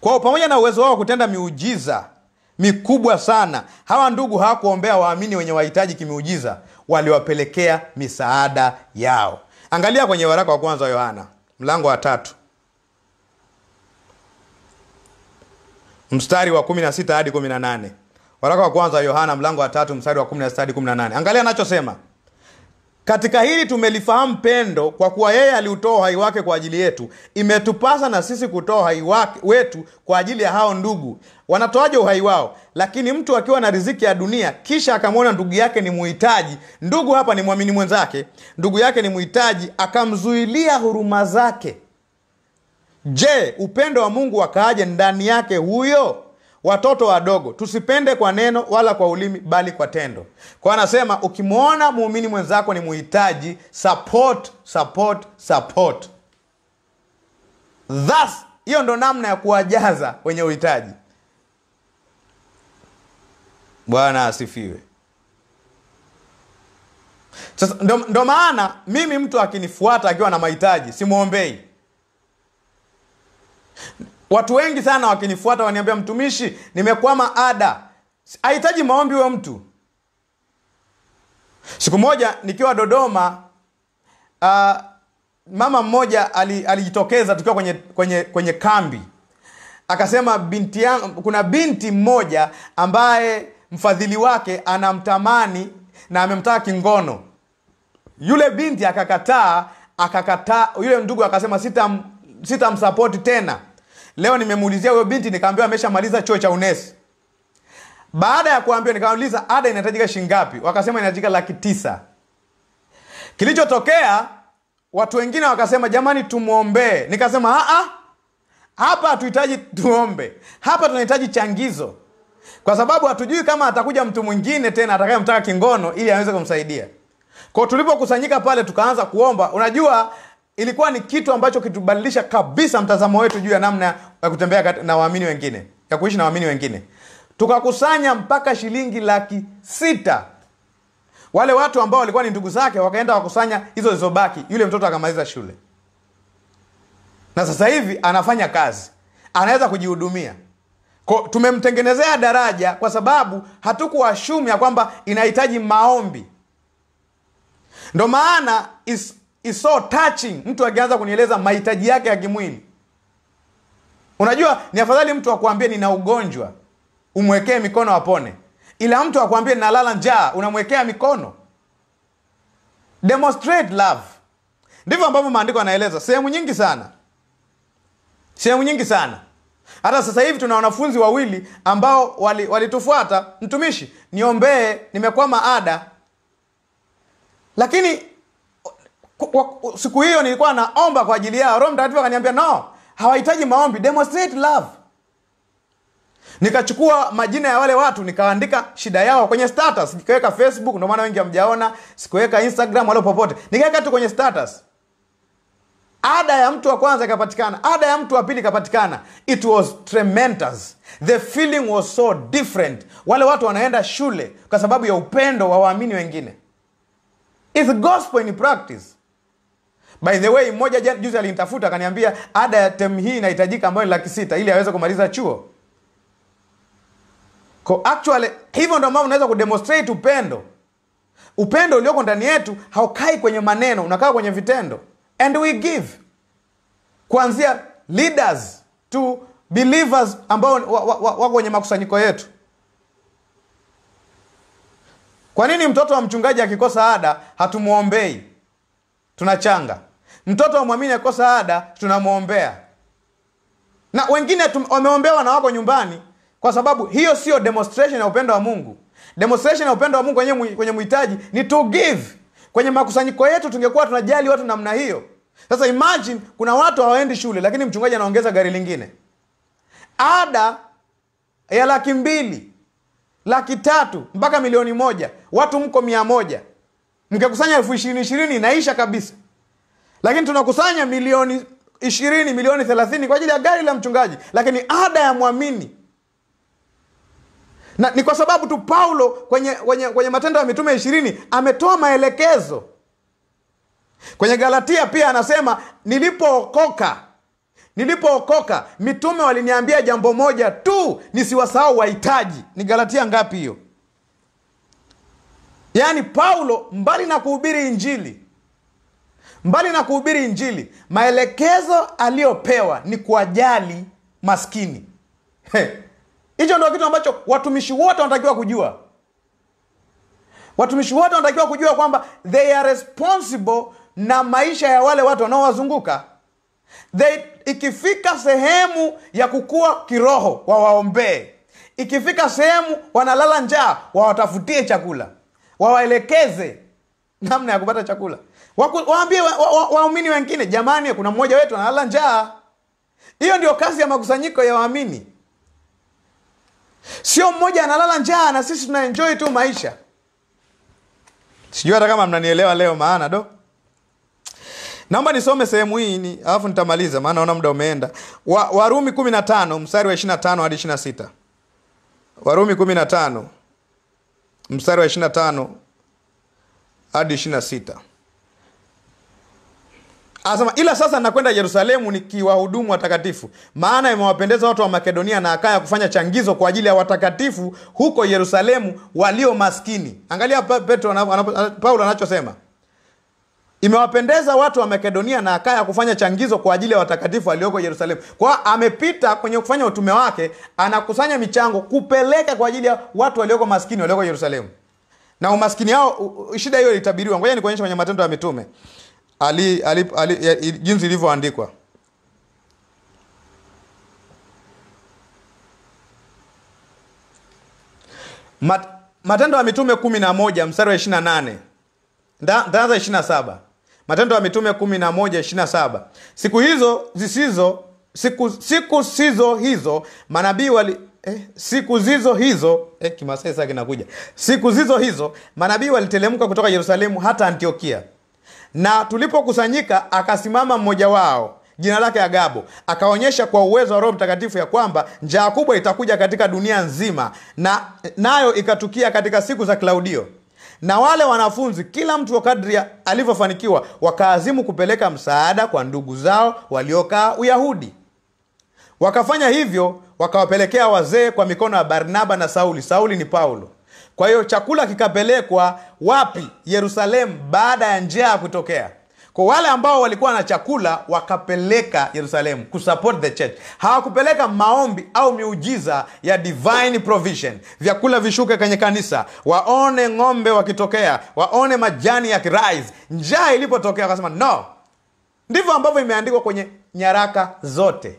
Kwa pamoja na uwezo wao kutenda miujiza mikubwa sana, hawa ndugu hawakuombea waamini wenye wahitaji kimiujiza, waliwapelekea misaada yao. Angalia kwenye waraka wa kwanza wa Yohana, mlango wa 3. Mstari wa 16 hadi 18. Waraka wa kwanza wa Yohana mlango wa 3 mstari wa 16 hadi 18. Angalia anachosema. Katika hili tumelifahamu pendo, kwa kuwa yeye aliutoa uhai wake kwa ajili yetu. Imetupasa na sisi kutoa uhai wetu kwa ajili ya hao ndugu. Wanatoaje uhai wao? Lakini mtu akiwa na riziki ya dunia kisha akamwona ndugu yake ni muhitaji, ndugu hapa ni muamini mwenzake, ndugu yake ni muhitaji, akamzuilia huruma zake, je, upendo wa Mungu wakaaje ndani yake huyo? Watoto wadogo, tusipende kwa neno wala kwa ulimi, bali kwa tendo. Kwa anasema ukimuona muumini mwenzako ni muhitaji, support. Thus, hiyo ndo namna ya kuwajaza wenye uhitaji. Bwana asifiwe. Sasa ndo maana mimi mtu akinifuata akiwa na mahitaji simuombei. Watu wengi sana wakinifuata waniambia, mtumishi, nimekwama ada. Hahitaji maombi wa mtu. Siku moja nikiwa Dodoma, mama mmoja alijitokeza tukiwa kwenye kambi. Akasema binti yangu, kuna binti mmoja ambaye mfadhili wake anamtamani na amemtaka kingono. Yule binti akakataa. Yule ndugu akasema sitamsupport tena. Leo nimemuulizia huyo binti, nikaambiwa ameshamaliza chuo cha unesi. Baada ya kuambiwa nikauliza ada inahitajika shilingi ngapi? Wakasema inahitajika 900,000. Kilichotokea watu wengine wakasema jamani tumuombe. Nikasema hapa hatuhitaji tuombe. Hapa tunahitaji changizo. Kwa sababu hatujui kama atakuja mtu mwingine tena atakayemtaka kingono ili aweze kumsaidia. Kwa tulipokusanyika pale tukaanza kuomba. Unajua ilikuwa ni kitu ambacho kitubadilisha kabisa mtazamo wetu juu ya namna ya kutembea na waamini wengine, ya kuishi na waamini wengine. Tukakusanya mpaka shilingi 600,000. Wale watu ambao walikuwa ni ndugu zake wakaenda wakusanya hizo zilizobaki. Yule mtoto akamaliza shule. Na sasa hivi anafanya kazi. anaweza kujihudumia. Kwa tumemtengenezea daraja kwa sababu hatukuashumi ya kwamba inahitaji maombi. Ndio maana is so touching mtu akianza kunieleza mahitaji yake ya kimwili. Unajua ni afadhali mtu akwambie nina ugonjwa umwekee mikono apone, ila mtu akwambie ninalala njaa unamwekea mikono. Demonstrate love. Ndivyo ambavyo maandiko yanaeleza sehemu nyingi sana. Sehemu nyingi sana. Hata sasa hivi tuna wanafunzi wawili ambao walitufuata, mtumishi, niombee nimekwama ada. Lakini siku hiyo nilikuwa naomba kwa ajili yao, Roho Mtakatifu akaniambia no, hawahitaji maombi, demonstrate love. Nikachukua majina ya wale watu nikaandika shida yao kwenye status, nikaweka Facebook, ndio maana wengi hamjaona, sikuweka Instagram wala popote. Nikaweka tu kwenye status. Ada ya mtu wa kwanza ikapatikana, ada ya mtu wa pili ikapatikana. It was tremendous. The feeling was so different. Wale watu wanaenda shule kwa sababu ya upendo wa waamini wengine. It's gospel in practice. By the way, mmoja juzi alinitafuta akaniambia ada ya term hii inahitajika ambayo ni 600,000 ili aweze kumaliza chuo. Kwa actually hivyo ndio maana unaweza kudemonstrate upendo. Upendo ulioko ndani yetu haukai kwenye maneno, unakaa kwenye vitendo. And we give. Kuanzia leaders to believers ambao wako kwenye makusanyiko yetu. Kwa nini mtoto wa mchungaji akikosa ada hatumuombei? Tunachanga. Mtoto wa muamini akikosa ada tunamuombea. Na wengine wameombewa na wako nyumbani, kwa sababu hiyo sio demonstration ya upendo wa Mungu. Demonstration ya upendo wa Mungu kwenye muhitaji ni to give. Kwenye makusanyiko yetu tungekuwa tunajali watu namna hiyo. Sasa imagine kuna watu hawaendi shule lakini mchungaji anaongeza gari lingine. Ada ya 200,000, 300,000 mpaka milioni 1. Watu mko 100. Mngekusanya 20,020 inaisha kabisa. Lakini tunakusanya milioni 20, milioni 30 kwa ajili ya gari la mchungaji, lakini ada ya muamini. Na ni kwa sababu tu Paulo kwenye Matendo ya Mitume 20 ametoa maelekezo. Kwenye Galatia pia anasema nilipookoka mitume waliniambia jambo moja tu, nisiwasahau wahitaji. Ni Galatia ngapi hiyo? Yaani Paulo mbali na kuhubiri injili, maelekezo aliyopewa ni kuwajali maskini. Hicho ndio kitu ambacho watumishi wote wanatakiwa kujua. Watumishi wote wanatakiwa kujua kwamba they are responsible na maisha ya wale watu wanaowazunguka. Ikifika sehemu ya kukua kiroho, wawaombee. Ikifika sehemu wanalala njaa, wawatafutie chakula. Wawaelekeze namna ya kupata chakula. Waambie waamini wengine, jamani kuna mmoja wetu analala njaa. Hiyo ndio kazi ya makusanyiko ya waamini. Sio mmoja analala njaa na sisi tunaenjoy tu maisha. Sijui hata kama mnanielewa leo maana do. Naomba nisome sehemu hii ni alafu nitamaliza maana naona muda umeenda. Warumi 15 mstari wa 25 hadi 26. Warumi 15 mstari wa 25 hadi 26. Asema ila sasa nakwenda Yerusalemu nikiwahudumu watakatifu, maana imewapendeza watu wa Makedonia na Akaya kufanya changizo kwa ajili ya watakatifu huko Yerusalemu walio maskini. Angalia Petro Paulo anachosema. Imewapendeza watu wa Makedonia na Akaya kufanya changizo kwa ajili ya watakatifu walioko Yerusalemu. Kwa amepita kwenye kufanya utume wake, anakusanya michango kupeleka kwa ajili ya watu walioko maskini walioko Yerusalemu. Na umaskini yao shida hiyo ilitabiriwa. Ngoja nikuonyeshe kwenye Matendo ya Mitume. Jinsi ilivyoandikwa. Matendo ya Mitume 11 mstari wa 28. Ndaanza 27. Matendo ya Mitume 11:27. Siku zizo hizo manabii waliteremka kutoka Yerusalemu hata Antiokia. Na tulipokusanyika akasimama mmoja wao, jina lake Agabo, akaonyesha kwa uwezo wa Roho Mtakatifu ya kwamba njaa kubwa itakuja katika dunia nzima, na nayo ikatukia katika siku za Claudio. Na wale wanafunzi kila mtu kadri alivyofanikiwa wakaazimu kupeleka msaada kwa ndugu zao waliokaa Uyahudi. Wakafanya hivyo, wakawapelekea wazee kwa mikono ya Barnaba na Sauli. Sauli ni Paulo. Kwa hiyo chakula kikapelekwa wapi? Yerusalemu, baada ya njaa kutokea. Kwa wale ambao walikuwa na chakula wakapeleka Yerusalemu kusupport the church. Hawakupeleka maombi au miujiza ya divine provision. Vyakula vishuke kwenye kanisa, waone ngombe wakitokea, waone majani ya rise. Njaa ilipotokea wakasema no. Ndivyo ambavyo imeandikwa kwenye nyaraka zote.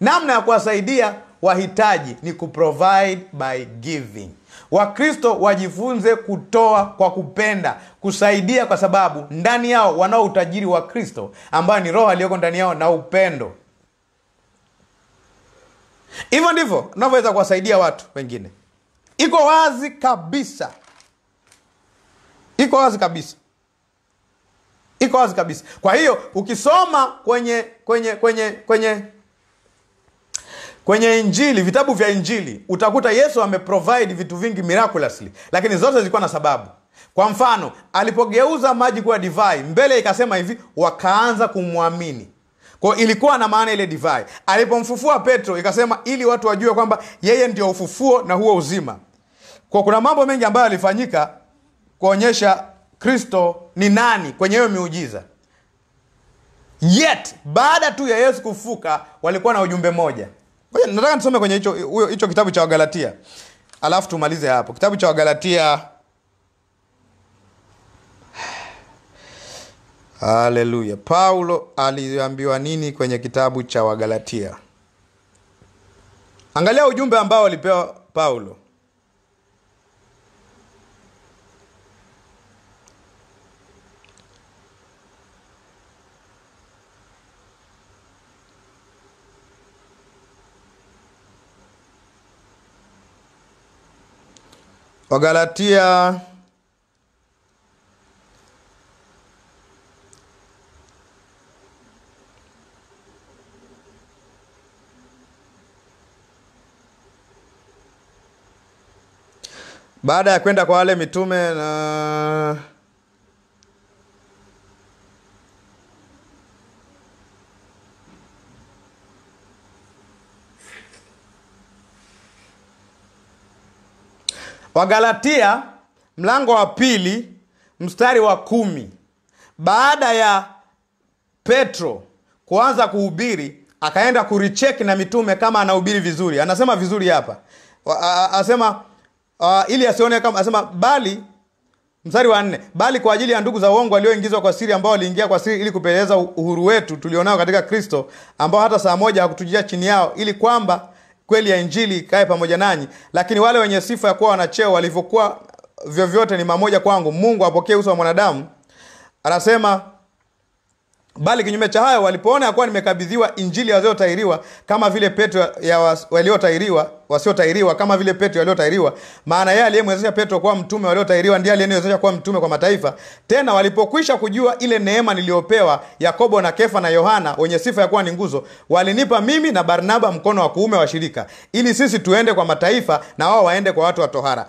Namna ya kuwasaidia wahitaji ni kuprovide by giving. Wakristo wajifunze kutoa kwa kupenda, kusaidia, kwa sababu ndani yao wanao utajiri wa Kristo ambao ni roho aliyoko ndani yao na upendo. Hivyo ndivyo naweza kuwasaidia watu wengine. Iko wazi kabisa. Iko wazi kabisa. Iko wazi kabisa. Kwa hiyo ukisoma kwenye Injili, vitabu vya Injili, utakuta Yesu ameprovide vitu vingi miraculously, lakini zote zilikuwa na sababu. Kwa mfano, alipogeuza maji kuwa divai, mbele ikasema hivi, wakaanza kumwamini. Kwa ilikuwa na maana ile divai. Alipomfufua Petro, ikasema ili watu wajue kwamba yeye ndio ufufuo na huo uzima. Kwa kuna mambo mengi ambayo alifanyika kuonyesha Kristo ni nani kwenye hiyo miujiza. Yet, baada tu ya Yesu kufuka, walikuwa na ujumbe moja. Nataka nisome kwenye hicho kitabu cha Wagalatia. Alafu tumalize hapo. Kitabu cha Wagalatia. Haleluya. Paulo aliambiwa nini kwenye kitabu cha Wagalatia? Angalia ujumbe ambao alipewa Paulo. Wagalatia baada ya kwenda kwa wale mitume na Wagalatia mlango wa 2 mstari wa 10. Baada ya Petro kuanza kuhubiri, akaenda kuricheck na mitume kama anahubiri vizuri. Anasema vizuri hapa. Anasema ili asione kama, anasema bali mstari wa 4, bali kwa ajili ya ndugu za uongo walioingizwa kwa siri, ambao waliingia kwa siri ili kupeleleza uhuru wetu tulionao katika Kristo, ambao hata saa moja hakutujia chini yao, ili kwamba kweli ya Injili kae pamoja nanyi. Lakini wale wenye sifa ya kuwa wanacheo walivyokuwa vyovyote ni mamoja kwangu, Mungu apokee uso wa mwanadamu. Anasema bali kinyume cha hayo, walipoona ya kuwa nimekabidhiwa Injili wasiotahiriwa kama vile Petro waliotahiriwa, maana yeye aliyemwezesha Petro kuwa mtume waliotahiriwa ndiye aliyeniwezesha kuwa mtume kwa mataifa. Tena walipokwisha kujua ile neema niliyopewa Yakobo na Kefa na Yohana, wenye sifa ya kuwa ni nguzo, walinipa mimi na Barnaba mkono wa kuume wa shirika, ili sisi tuende kwa mataifa na wao waende kwa watu wa tohara.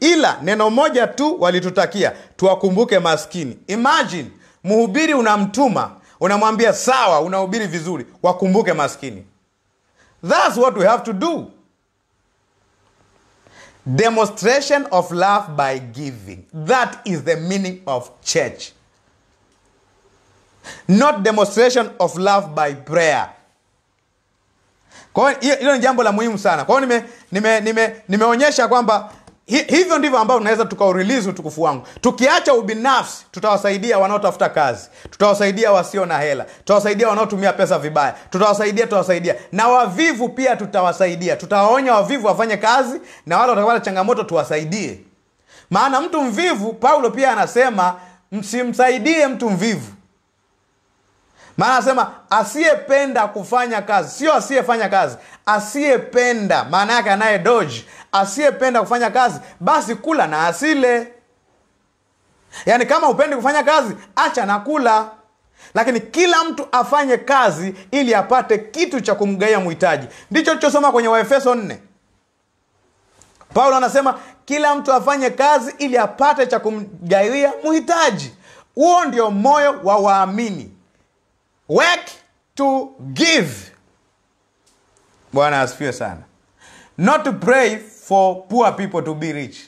Ila neno moja tu walitutakia, tuwakumbuke maskini. Imagine mhubiri unamtuma, unamwambia sawa, unahubiri vizuri, wakumbuke maskini. That's what we have to do. Demonstration of love by giving. That is the meaning of church. Not demonstration of love by prayer. Kwa hiyo ni jambo la muhimu sana. Kwa hiyo nimeonyesha kwamba hivyo ndivyo ambao tunaweza tukaurelease utukufu wangu. Tukiacha ubinafsi, tutawasaidia wanaotafuta kazi, tutawasaidia wasio na hela, tutawasaidia wanaotumia pesa vibaya, tutawasaidia. Na wavivu pia tutawasaidia. Tutawaonya wavivu wafanye kazi, na wale watakapata changamoto tuwasaidie. Maana mtu mvivu, Paulo pia anasema, msimsaidie mtu mvivu. Maana anasema asiyependa kufanya kazi, sio asiyefanya kazi, asiyependa, maana yake anaye dodge, asiyependa kufanya kazi, basi kula na asile. Yaani kama upendi kufanya kazi, acha na kula. Lakini kila mtu afanye kazi ili apate kitu cha kumgawia mhitaji. Ndicho tulichosoma kwenye Waefeso 4. Paulo anasema kila mtu afanye kazi ili apate cha kumgawia mhitaji. Huo ndio moyo wa waamini. Work to give. Bwana asifiwe sana. Not to pray for poor people to be rich.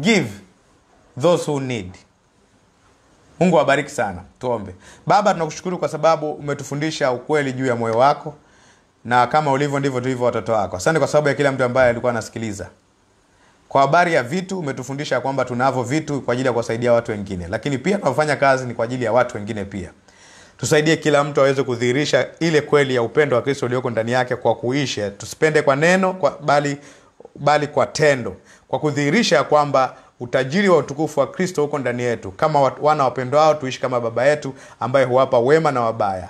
Give those who need. Mungu awabariki sana. Tuombe. Baba, tunakushukuru kwa sababu umetufundisha ukweli juu ya moyo wako. Na kama ulivyo ndivyo tulivyo watoto wako. Asante kwa sababu ya kila mtu ambaye alikuwa anasikiliza. Kwa habari ya vitu umetufundisha kwamba tunavyo vitu kwa ajili ya kuwasaidia watu wengine. Lakini pia tunafanya kazi ni kwa ajili ya watu wengine pia. Tusaidie kila mtu aweze kudhihirisha ile kweli ya upendo wa Kristo ulioko ndani yake kwa kuishi. Tusipende kwa neno bali kwa tendo. Kwa kudhihirisha kwamba utajiri wa utukufu wa Kristo uko ndani yetu. Kama wana wapendwao tuishi kama baba yetu ambaye huwapa wema na wabaya.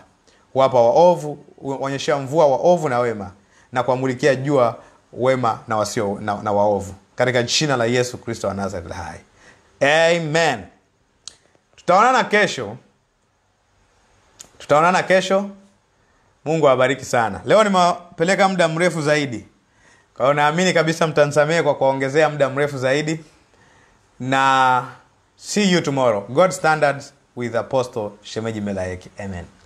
Huwapa waovu, huonyesha mvua waovu na wema, na kuamulikia jua wema na wasio na waovu. Katika jina la Yesu Kristo wa Nazareth hai. Amen. Tutaonana kesho. Tutaonana kesho. Mungu awabariki sana. Leo nimepeleka muda mrefu zaidi. Kwa hiyo naamini kabisa mtanisamee kwa kuongezea muda mrefu zaidi. Na see you tomorrow. God standards with Apostle Shemeji Melayeki. Amen.